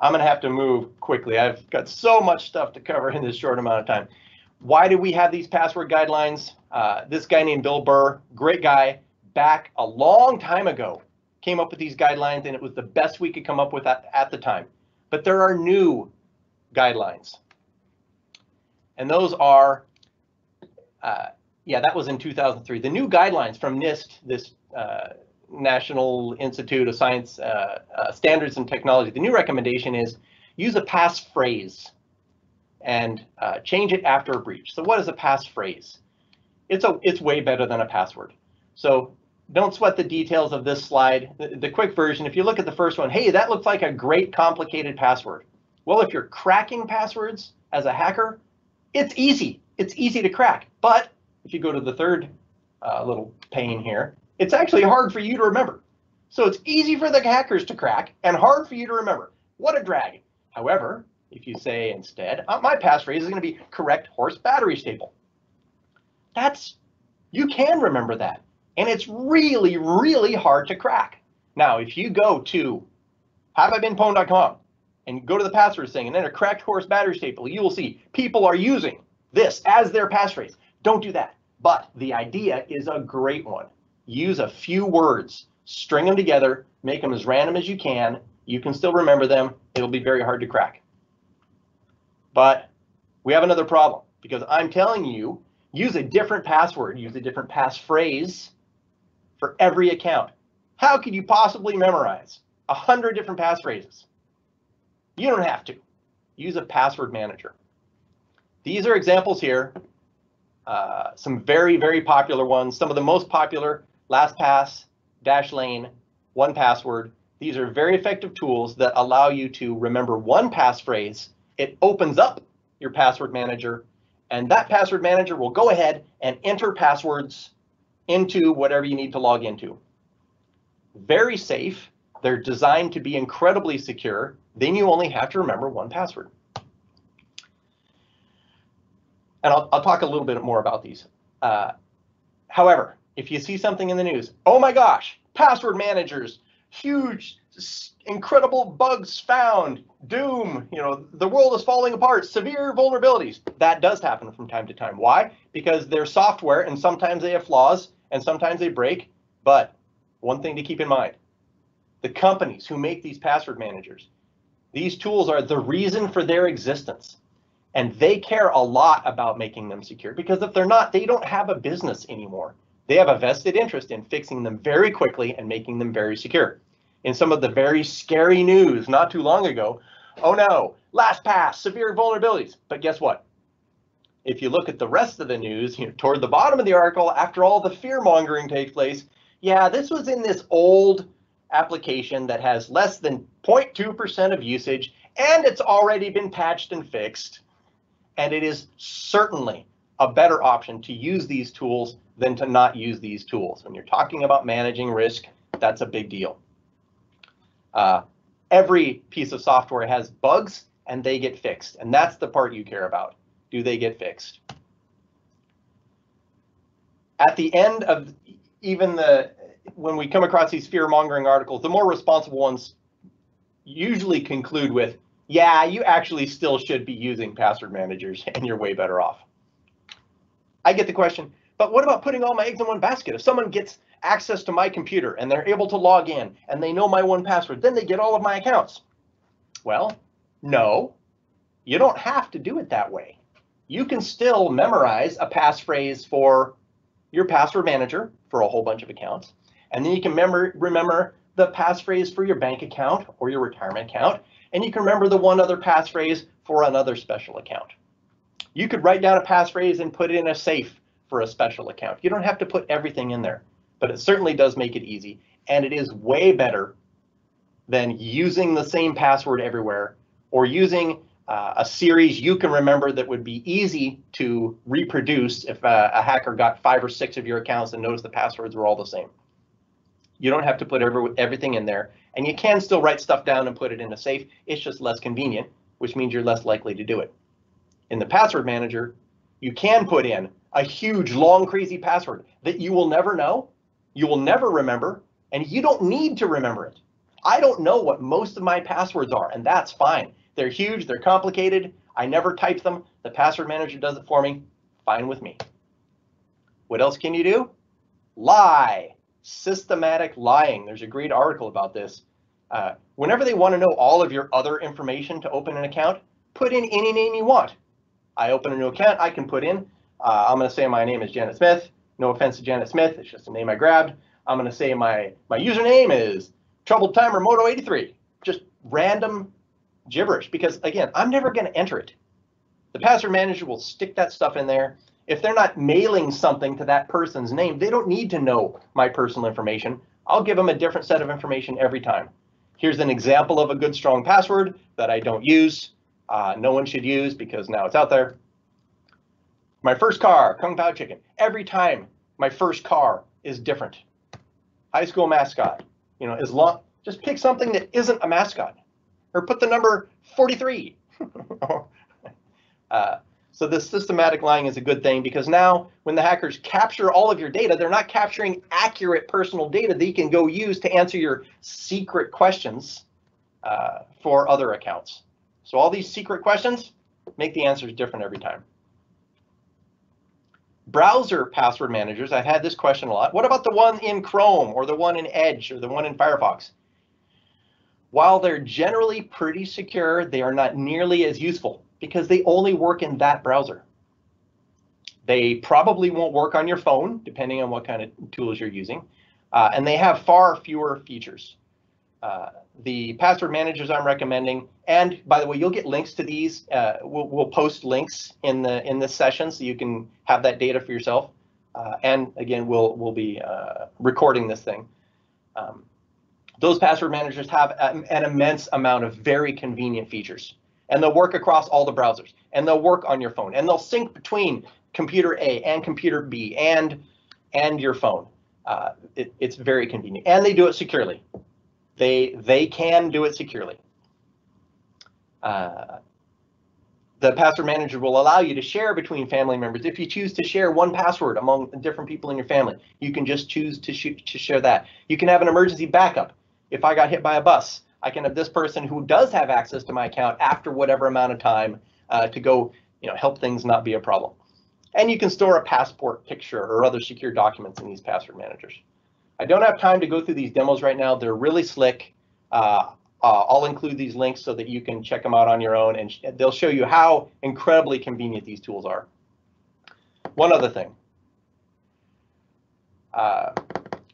I'm going to have to move quickly. I've got so much stuff to cover in this short amount of time. Why do we have these password guidelines? This guy named Bill Burr, great guy, back a long time ago, came up with these guidelines, and it was the best we could come up with at the time. But there are new guidelines. And those are, yeah, that was in 2003. The new guidelines from NIST, this National Institute of Science Standards and Technology, the new recommendation is use a passphrase and change it after a breach. So what is a passphrase? It's way better than a password. So don't sweat the details of this slide. The quick version, if you look at the first one, hey, that looks like a great complicated password. Well, if you're cracking passwords as a hacker, it's easy. It's easy to crack. But if you go to the third little pane here, it's actually hard for you to remember. So it's easy for the hackers to crack and hard for you to remember. What a drag. However, if you say instead, my passphrase is going to be correct horse battery stable. That's, you can remember that. And it's really, really hard to crack. Now, if you go to haveibeenpwned.com and go to the password thing and enter correct horse battery staple, you will see people are using this as their passphrase. Don't do that. But the idea is a great one. Use a few words, string them together, make them as random as you can. You can still remember them. It'll be very hard to crack. But we have another problem, because I'm telling you, use a different password, use a different passphrase for every account. How could you possibly memorize 100 different passphrases? You don't have to. Use a password manager. These are examples here. Some very, very popular ones. Some of the most popular: LastPass, Dashlane, 1Password. These are very effective tools that allow you to remember one passphrase. It opens up your password manager, and that password manager will go ahead and enter passwords into whatever you need to log into. Very safe. They're designed to be incredibly secure. Then you only have to remember one password. And I'll talk a little bit more about these. However, if you see something in the news, oh my gosh, password managers, huge, incredible bugs found, doom, you know, the world is falling apart, severe vulnerabilities. That does happen from time to time. Why? Because they're software, and sometimes they have flaws and sometimes they break. But one thing to keep in mind, the companies who make these password managers, these tools are the reason for their existence. And they care a lot about making them secure, because if they're not, they don't have a business anymore. They have a vested interest in fixing them very quickly and making them very secure. In some of the very scary news not too long ago, oh no, LastPass, severe vulnerabilities. But guess what? If you look at the rest of the news, you know, toward the bottom of the article, after all the fear mongering takes place, yeah, this was in this old application that has less than 0.2% of usage, and it's already been patched and fixed. And it is certainly a better option to use these tools than to not use these tools. When you're talking about managing risk, that's a big deal. Every piece of software has bugs, and they get fixed. And that's the part you care about. Do they get fixed? At the end of even when we come across these fear-mongering articles, the more responsible ones usually conclude with, yeah, you actually still should be using password managers and you're way better off. I get the question, but what about putting all my eggs in one basket? If someone gets access to my computer and they're able to log in and they know my 1Password, then they get all of my accounts. Well, no, you don't have to do it that way. You can still memorize a passphrase for your password manager for a whole bunch of accounts. And then you can remember the passphrase for your bank account or your retirement account. And you can remember the one other passphrase for another special account. You could write down a passphrase and put it in a safe for a special account. You don't have to put everything in there, but it certainly does make it easy. And it is way better than using the same password everywhere or using a series you can remember that would be easy to reproduce if a hacker got 5 or 6 of your accounts and noticed the passwords were all the same. You don't have to put everything in there, and you can still write stuff down and put it in a safe. It's just less convenient, which means you're less likely to do it. In the password manager, you can put in a huge, long, crazy password that you will never know, you will never remember, and you don't need to remember it. I don't know what most of my passwords are, and that's fine. They're huge, they're complicated, I never type them, the password manager does it for me, fine with me. What else can you do? Lie, systematic lying. There's a great article about this. Whenever they want to know all of your other information to open an account, put in any name you want. I open a new account, I can put in, I'm going to say my name is Janet Smith, no offense to Janet Smith, it's just a name I grabbed. I'm going to say my username is Troubled Timer Moto 83, just random gibberish, because again, I'm never going to enter it. The password manager will stick that stuff in there. If they're not mailing something to that person's name, they don't need to know my personal information. I'll give them a different set of information every time. Here's an example of a good, strong password that I don't use. No one should use because now it's out there. My first car, Kung Pao Chicken. Every time my first car is different. High school mascot, you know, as long, just pick something that isn't a mascot. Or put the number 43. So this systematic lying is a good thing because now when the hackers capture all of your data, they're not capturing accurate personal data that you can go use to answer your secret questions for other accounts. So all these secret questions make the answers different every time. Browser password managers, I've had this question a lot. What about the one in Chrome or the one in Edge or the one in Firefox? While they're generally pretty secure, they are not nearly as useful because they only work in that browser. They probably won't work on your phone, depending on what kind of tools you're using, and they have far fewer features. The password managers I'm recommending, and by the way, you'll get links to these. We'll post links in this session so you can have that data for yourself. And again, we'll be recording this thing. Those password managers have an immense amount of very convenient features, and they'll work across all the browsers, and they'll work on your phone, and they'll sync between computer A and computer B and your phone. It's very convenient, and they do it securely. They can do it securely. The password manager will allow you to share between family members. If you choose to share one password among different people in your family, you can just choose to share that. You can have an emergency backup. If I got hit by a bus, I can have this person who does have access to my account after whatever amount of time to go, you know, help things not be a problem. And you can store a passport picture or other secure documents in these password managers. I don't have time to go through these demos right now. They're really slick. I'll include these links so that you can check them out on your own, and they'll show you how incredibly convenient these tools are. One other thing,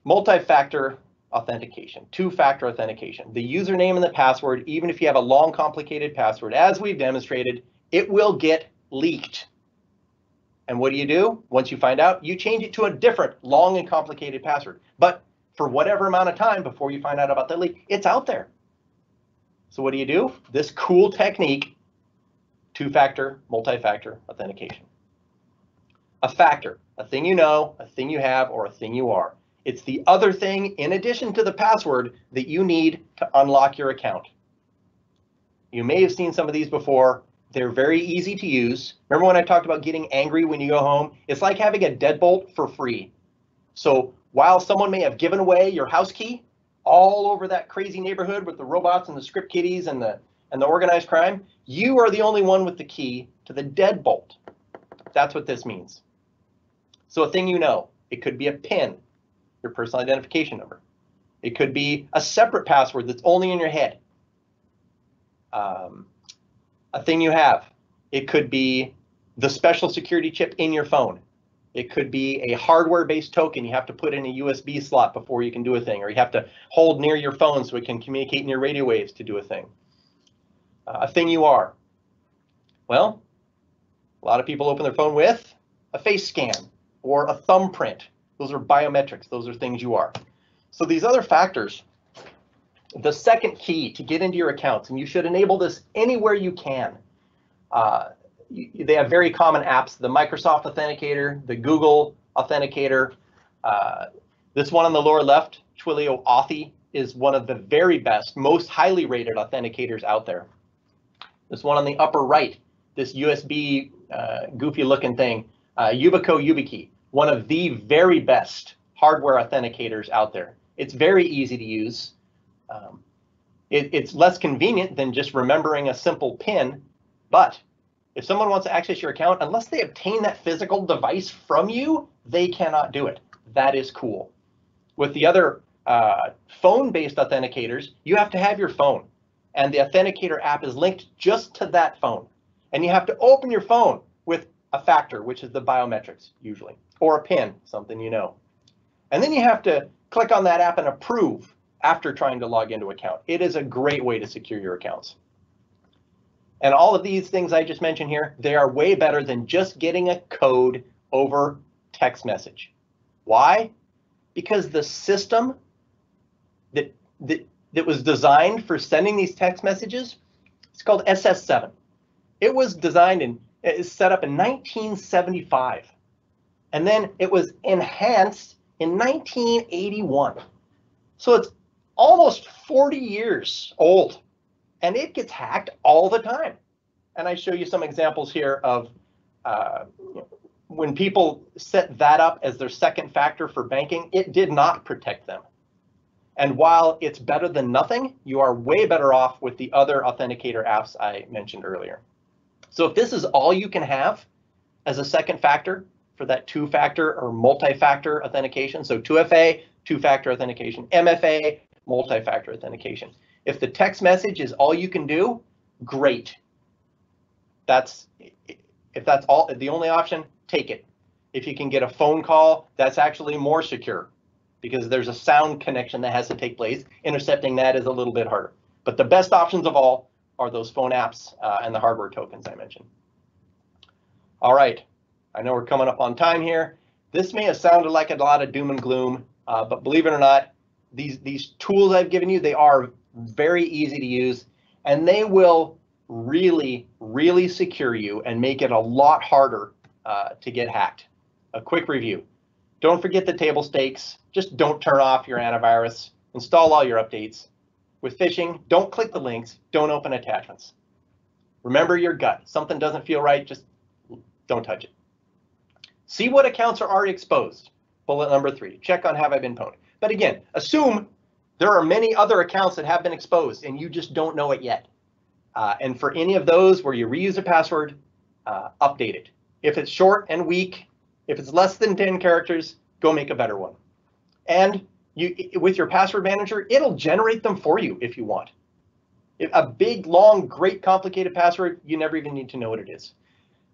multi-factor authentication, two-factor authentication. The username and the password, even if you have a long, complicated password, as we've demonstrated, it will get leaked. And what do? Once you find out, you change it to a different, long and complicated password. But for whatever amount of time before you find out about the leak, it's out there. So what do? This cool technique, two-factor, multi-factor authentication. A factor, a thing you know, a thing you have, or a thing you are. It's the other thing in addition to the password that you need to unlock your account. You may have seen some of these before. They're very easy to use. Remember when I talked about getting angry when you go home? It's like having a deadbolt for free. So while someone may have given away your house key all over that crazy neighborhood with the robots and the script kiddies and the organized crime, you are the only one with the key to the deadbolt. That's what this means. So a thing you know, it could be a PIN, your personal identification number. It could be a separate password that's only in your head. A thing you have. It could be the special security chip in your phone. It could be a hardware-based token you have to put in a USB slot before you can do a thing, or you have to hold near your phone so it can communicate near radio waves to do a thing. A thing you are. Well, a lot of people open their phone with a face scan or a thumbprint. Those are biometrics. Those are things you are. So these other factors, the second key to get into your accounts, and you should enable this anywhere you can. They have very common apps, the Microsoft Authenticator, the Google Authenticator. This one on the lower left, Twilio Authy, is one of the very best, most highly rated authenticators out there. This one on the upper right, this USB goofy looking thing, Yubico YubiKey, one of the very best hardware authenticators out there. It's very easy to use. It's less convenient than just remembering a simple PIN, but if someone wants to access your account, unless they obtain that physical device from you, they cannot do it. That is cool. With the other phone-based authenticators, you have to have your phone, and the authenticator app is linked just to that phone. And you have to open your phone with a factor, which is the biometrics usually, or a PIN, something you know. And then you have to click on that app and approve after trying to log into an account. It is a great way to secure your accounts. And all of these things I just mentioned here, they are way better than just getting a code over text message. Why? Because the system that was designed for sending these text messages, it's called SS7. It was designed and it is set up in 1975. And then it was enhanced in 1981. So it's almost 40 years old. And it gets hacked all the time. And I show you some examples here of when people set that up as their second factor for banking, it did not protect them. And while it's better than nothing, you are way better off with the other authenticator apps I mentioned earlier. So if this is all you can have as a second factor for that two-factor or multi-factor authentication, so 2FA, two-factor authentication, MFA, multi-factor authentication. If the text message is all you can do, great. If that's the only option, take it. If you can get a phone call, that's actually more secure because there's a sound connection that has to take place. Intercepting that is a little bit harder. But the best options of all are those phone apps and the hardware tokens I mentioned. All right, I know we're coming up on time here. This may have sounded like a lot of doom and gloom, but believe it or not, these tools I've given you, they are very easy to use, and they will really, really secure you and make it a lot harder to get hacked. A quick review. Don't forget the table stakes. Just don't turn off your antivirus. Install all your updates. With phishing, don't click the links. Don't open attachments. Remember your gut. Something doesn't feel right, just don't touch it. See what accounts are already exposed. Bullet number 3, check on Have I Been Pwned. But again, assume there are many other accounts that have been exposed and you just don't know it yet. And for any of those where you reuse a password, update it. If it's short and weak, if it's less than 10 characters, go make a better one. And with your password manager, it'll generate them for you if you want. If a big, long, great, complicated password, you never even need to know what it is.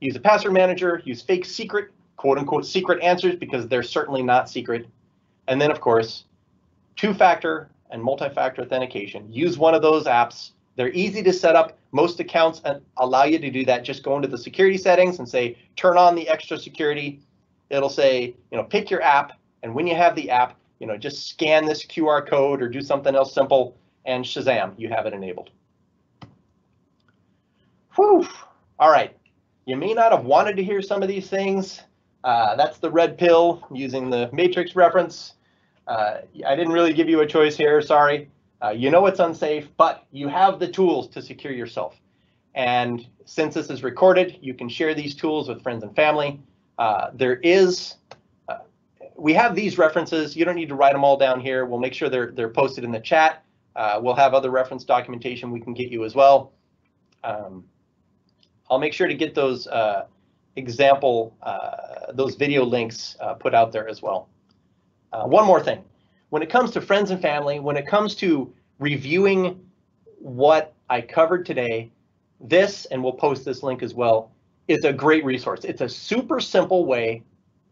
Use a password manager, use fake secret, quote unquote, secret answers because they're certainly not secret. And then of course, two-factor and multi-factor authentication. Use one of those apps. They're easy to set up. Most accounts allow you to do that. Just go into the security settings and say, turn on the extra security. It'll say, you know, pick your app. And when you have the app, you know, just scan this QR code or do something else simple and shazam, you have it enabled. Whew. All right. You may not have wanted to hear some of these things. That's the red pill using the Matrix reference. I didn't really give you a choice here, sorry. You know it's unsafe, but you have the tools to secure yourself. And since this is recorded, you can share these tools with friends and family. We have these references. You don't need to write them all down here. We'll make sure they're posted in the chat. We'll have other reference documentation we can get you as well. I'll make sure to get those those video links put out there as well. One more thing, when it comes to friends and family, when it comes to reviewing what I covered today, this, and we'll post this link as well, is a great resource. It's a super simple way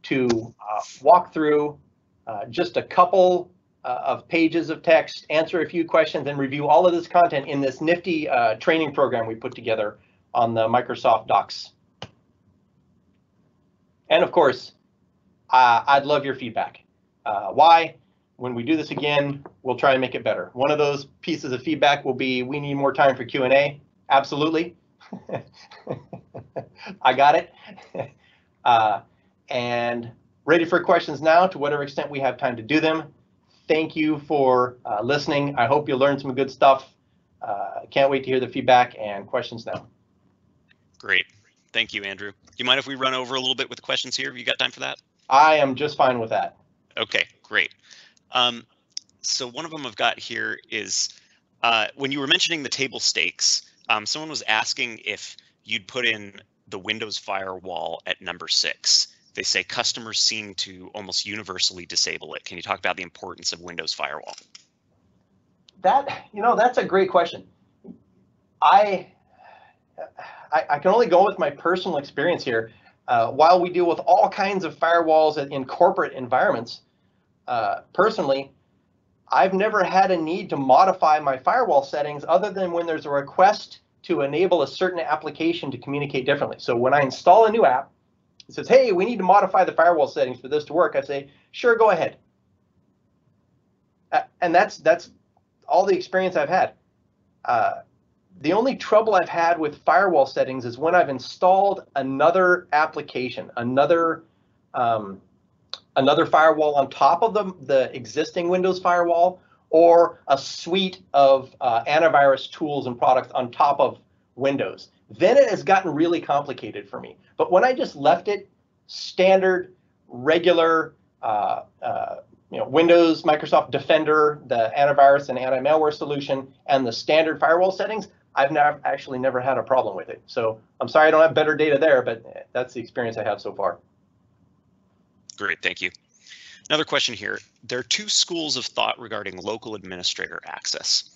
to walk through just a couple of pages of text, answer a few questions, and review all of this content in this nifty training program we put together on the Microsoft Docs. And of course, I'd love your feedback. Why? When we do this again, we'll try and make it better. One of those pieces of feedback will be, we need more time for Q&A. Absolutely. I got it. And ready for questions now to whatever extent we have time to do them. Thank you for listening. I hope you learned some good stuff. Can't wait to hear the feedback and questions now. Great. Thank you, Andrew. You mind if we run over a little bit with questions here? Have you got time for that? I am just fine with that. OK, great. So one of them I've got here is when you were mentioning the table stakes, someone was asking if you'd put in the Windows firewall at number 6. They say customers seem to almost universally disable it. Can you talk about the importance of Windows firewall? That's a great question. I can only go with my personal experience here. While we deal with all kinds of firewalls in corporate environments, personally, I've never had a need to modify my firewall settings other than when there's a request to enable a certain application to communicate differently. So when I install a new app, it says, hey, we need to modify the firewall settings for this to work. I say, sure, go ahead. And that's all the experience I've had. The only trouble I've had with firewall settings is when I've installed another application, another firewall on top of the existing Windows firewall, or a suite of antivirus tools and products on top of Windows. Then it has gotten really complicated for me. But when I just left it standard, regular, Windows, Microsoft Defender, the antivirus and anti-malware solution, and the standard firewall settings, I've actually never had a problem with it. So I'm sorry I don't have better data there, but that's the experience I have so far. Great, thank you. Another question here. There are two schools of thought regarding local administrator access.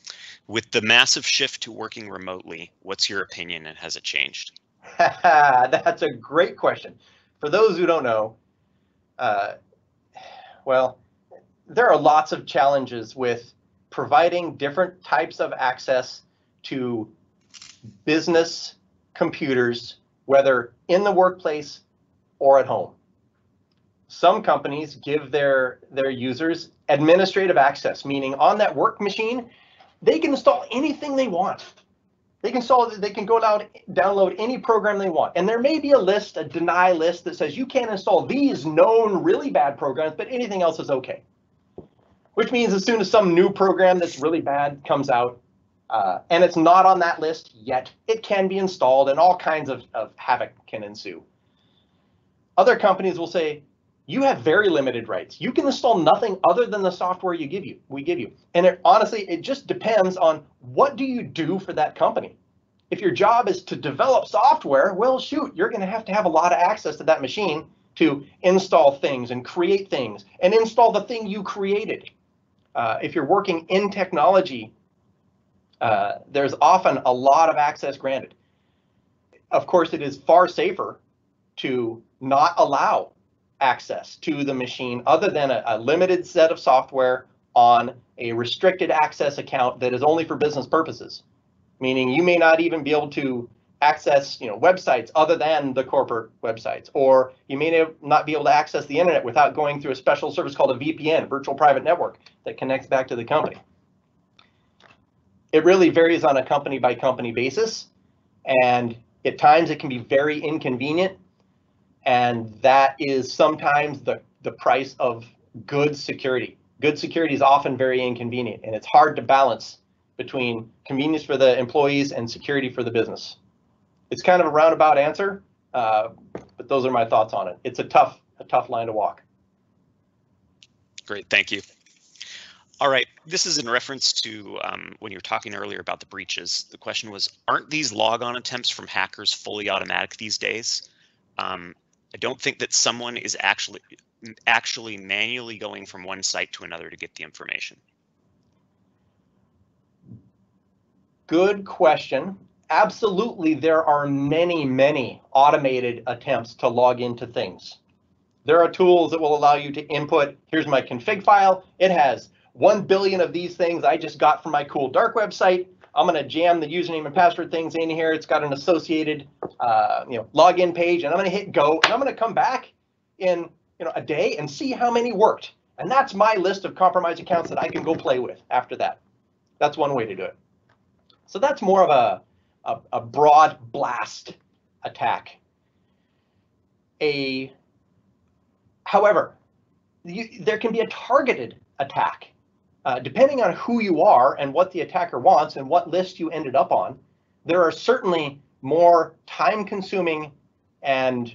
With the massive shift to working remotely, what's your opinion and has it changed? That's a great question. For those who don't know, there are lots of challenges with providing different types of access to business computers, whether in the workplace or at home. Some companies give their users administrative access, meaning on that work machine, they can install anything they want. They can go download any program they want. And there may be a deny list that says you can't install these known really bad programs, but anything else is okay. Which means as soon as some new program that's really bad comes out, and it's not on that list yet, it can be installed and all kinds of havoc can ensue. Other companies will say, you have very limited rights. You can install nothing other than the software we give you. And it just depends on what do you do for that company. If your job is to develop software, well, shoot, you're going to have a lot of access to that machine to install things and create things and install the thing you created. If you're working in technology, there's often a lot of access granted. Of course, it is far safer to not allow access to the machine other than a limited set of software on a restricted access account that is only for business purposes, meaning you may not even be able to access websites other than the corporate websites, or you may not be able to access the internet without going through a special service called a VPN, virtual private network, that connects back to the company. It really varies on a company by company basis, and at times it can be very inconvenient. And that is sometimes the price of good security. Good security is often very inconvenient, and it's hard to balance between convenience for the employees and security for the business. It's kind of a roundabout answer, but those are my thoughts on it. It's a tough line to walk. Great, thank you. All right, this is in reference to when you were talking earlier about the breaches. The question was, aren't these logon attempts from hackers fully automatic these days? I don't think that someone is actually manually going from one site to another to get the information. Good question. Absolutely, there are many, many automated attempts to log into things. There are tools that will allow you to input, here's my config file. It has 1 billion of these things I just got from my cool dark website. I'm going to jam the username and password things in here. It's got an associated login page, and I'm going to hit go, and I'm going to come back in a day and see how many worked. And that's my list of compromised accounts that I can go play with after that. That's one way to do it. So that's more of a broad blast attack. However, there can be a targeted attack. Depending on who you are and what the attacker wants and what list you ended up on, there are certainly more time-consuming and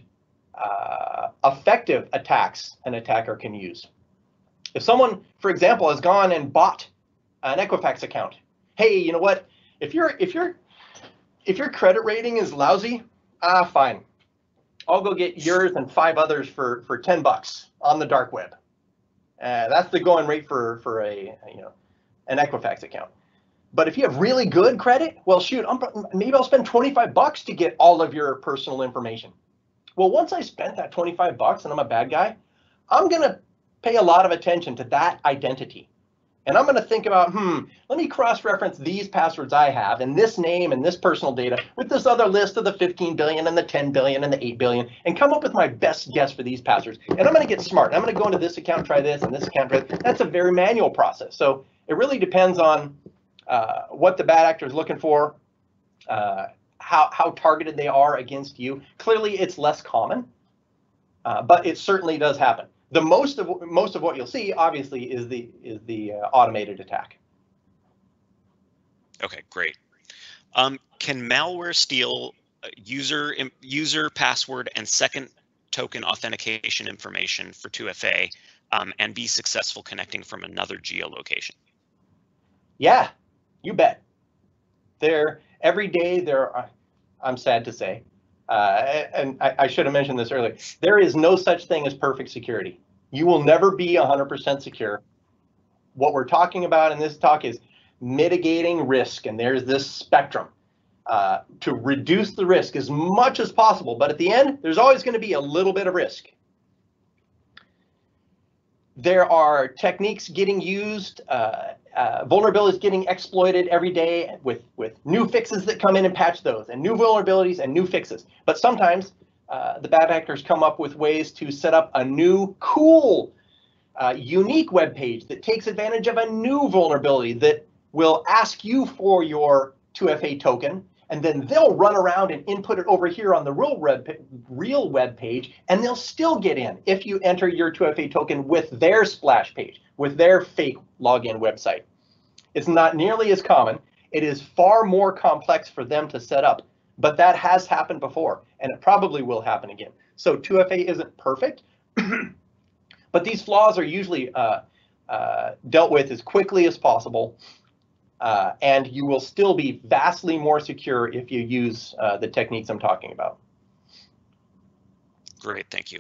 effective attacks an attacker can use. If someone, for example, has gone and bought an Equifax account, hey, you know what? If your credit rating is lousy, fine. I'll go get yours and 5 others for $10 on the dark web. That's the going rate for an Equifax account. But if you have really good credit, well, shoot, maybe I'll spend $25 to get all of your personal information. Well, once I spent that $25 and I'm a bad guy, I'm going to pay a lot of attention to that identity. And I'm going to think about, let me cross-reference these passwords I have and this name and this personal data with this other list of the 15 billion and the 10 billion and the 8 billion and come up with my best guess for these passwords. And I'm going to get smart. I'm going to go into this account, try this, and this account, try this. That's a very manual process. So it really depends on what the bad actor is looking for, how targeted they are against you. Clearly, it's less common, but it certainly does happen. The most of what you'll see, obviously, is the automated attack. Okay, great. Can malware steal user password and second token authentication information for 2FA and be successful connecting from another geolocation? Yeah, you bet. Every day there are, I'm sad to say. And I should have mentioned this earlier. There is no such thing as perfect security. You will never be 100% secure. What we're talking about in this talk is mitigating risk, and there's this spectrum to reduce the risk as much as possible. But at the end, there's always going to be a little bit of risk. There are techniques getting used, vulnerabilities getting exploited every day with new fixes that come in and patch those, and new vulnerabilities and new fixes. But sometimes the bad actors come up with ways to set up a new, cool, unique web page that takes advantage of a new vulnerability that will ask you for your 2FA token, and then they'll run around and input it over here on the real web page, and they'll still get in if you enter your 2FA token with their splash page, with their fake login website. It's not nearly as common. It is far more complex for them to set up, but that has happened before, and it probably will happen again. So 2FA isn't perfect, but these flaws are usually dealt with as quickly as possible. And you will still be vastly more secure if you use the techniques I'm talking about. Great, thank you.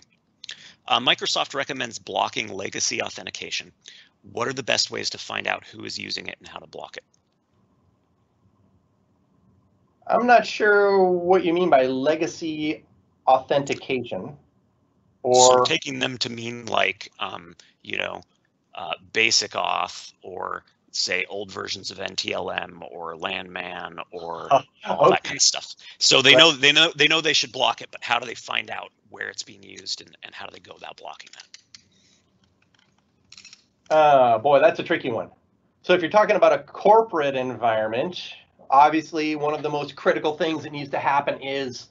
Microsoft recommends blocking legacy authentication. What are the best ways to find out who is using it and how to block it? I'm not sure what you mean by legacy authentication. So taking them to mean like, basic auth or say old versions of NTLM or LANman or all that kind of stuff. So they know they should block it, but how do they find out where it's being used and how do they go about blocking that? Boy, that's a tricky one. So if you're talking about a corporate environment, obviously one of the most critical things that needs to happen is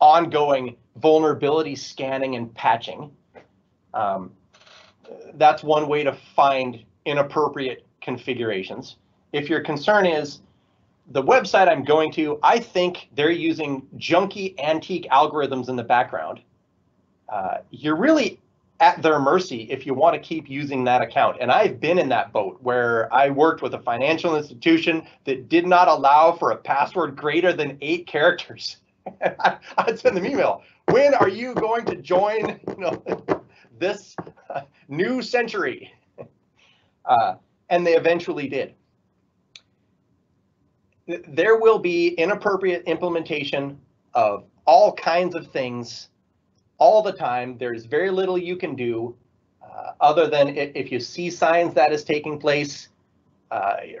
ongoing vulnerability scanning and patching. That's one way to find inappropriate configurations. If your concern is the website I'm going to, I think they're using junky antique algorithms in the background, you're really at their mercy if you want to keep using that account. And I've been in that boat where I worked with a financial institution that did not allow for a password greater than 8 characters. I'd send them email. When are you going to join this new century? And they eventually did. There will be inappropriate implementation of all kinds of things all the time. There's very little you can do other than if you see signs that is taking place,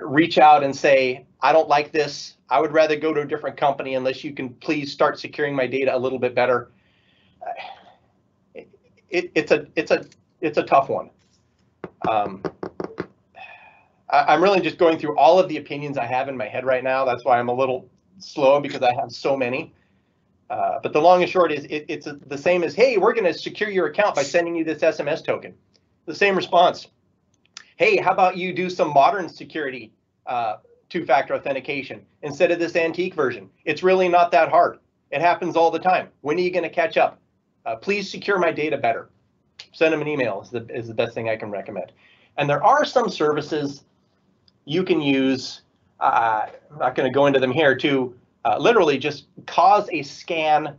reach out and say, I don't like this. I would rather go to a different company unless you can please start securing my data a little bit better. It's a tough one. I'm really just going through all of the opinions I have in my head right now. That's why I'm a little slow, because I have so many. But the long and short is it's the same as, hey, we're going to secure your account by sending you this SMS token. The same response. Hey, how about you do some modern security two-factor authentication instead of this antique version? It's really not that hard. It happens all the time. When are you going to catch up? Please secure my data better. Send them an email is the best thing I can recommend. And there are some services you can use. I'm not going to go into them here to literally just cause a scan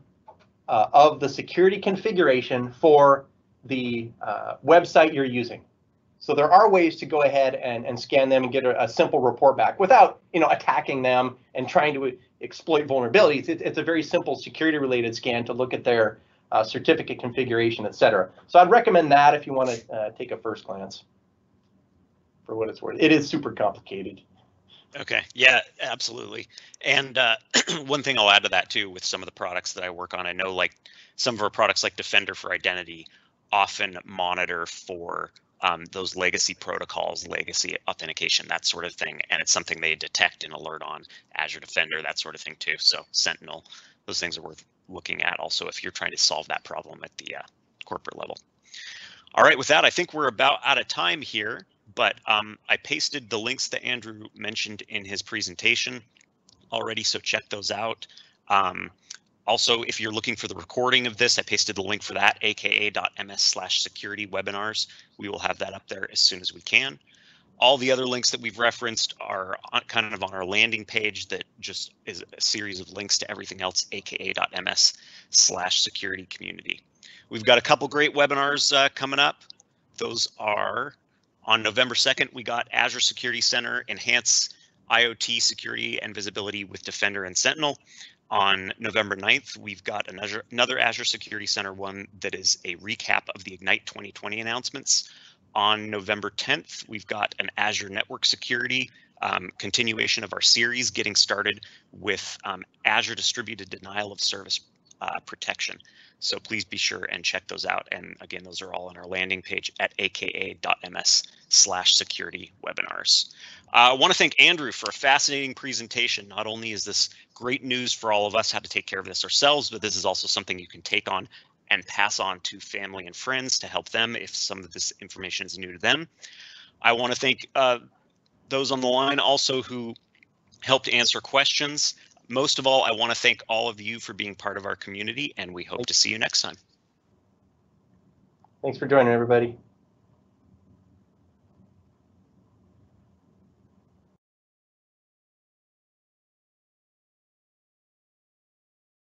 of the security configuration for the website you're using. So there are ways to go ahead and scan them and get a simple report back without, you know, attacking them and trying to exploit vulnerabilities. It's a very simple security related scan to look at their certificate configuration, etc. So I'd recommend that if you want to take a first glance. For what it's worth, it is super complicated. Okay, yeah, absolutely. And one thing I'll add to that too, with some of the products that I work on, I know like some of our products like Defender for Identity often monitor for those legacy protocols, legacy authentication, that sort of thing. And it's something they detect and alert on, Azure Defender, that sort of thing too. So Sentinel, those things are worth looking at also if you're trying to solve that problem at the corporate level. All right, with that, I think we're about out of time here. But I pasted the links that Andrew mentioned in his presentation already, so check those out. Also, if you're looking for the recording of this, I pasted the link for that, aka.ms/security webinars. We will have that up there as soon as we can. All the other links that we've referenced are kind of on our landing page that just is a series of links to everything else, aka.ms/securitycommunity. We've got a couple great webinars coming up. Those are on November 2nd, we got Azure Security Center, Enhance IoT Security and Visibility with Defender and Sentinel. On November 9th, we've got another Azure Security Center one that is a recap of the Ignite 2020 announcements. On November 10th, we've got an Azure Network Security continuation of our series, getting started with Azure Distributed Denial of Service Protection. So please be sure and check those out. And again, those are all on our landing page at aka.ms/security webinars. I want to thank Andrew for a fascinating presentation. Not only is this great news for all of us how to take care of this ourselves, but this is also something you can take on and pass on to family and friends to help them if some of this information is new to them. I want to thank those on the line also who helped answer questions. Most of all, I want to thank all of you for being part of our community, and we hope to see you next time. Thanks for joining, everybody.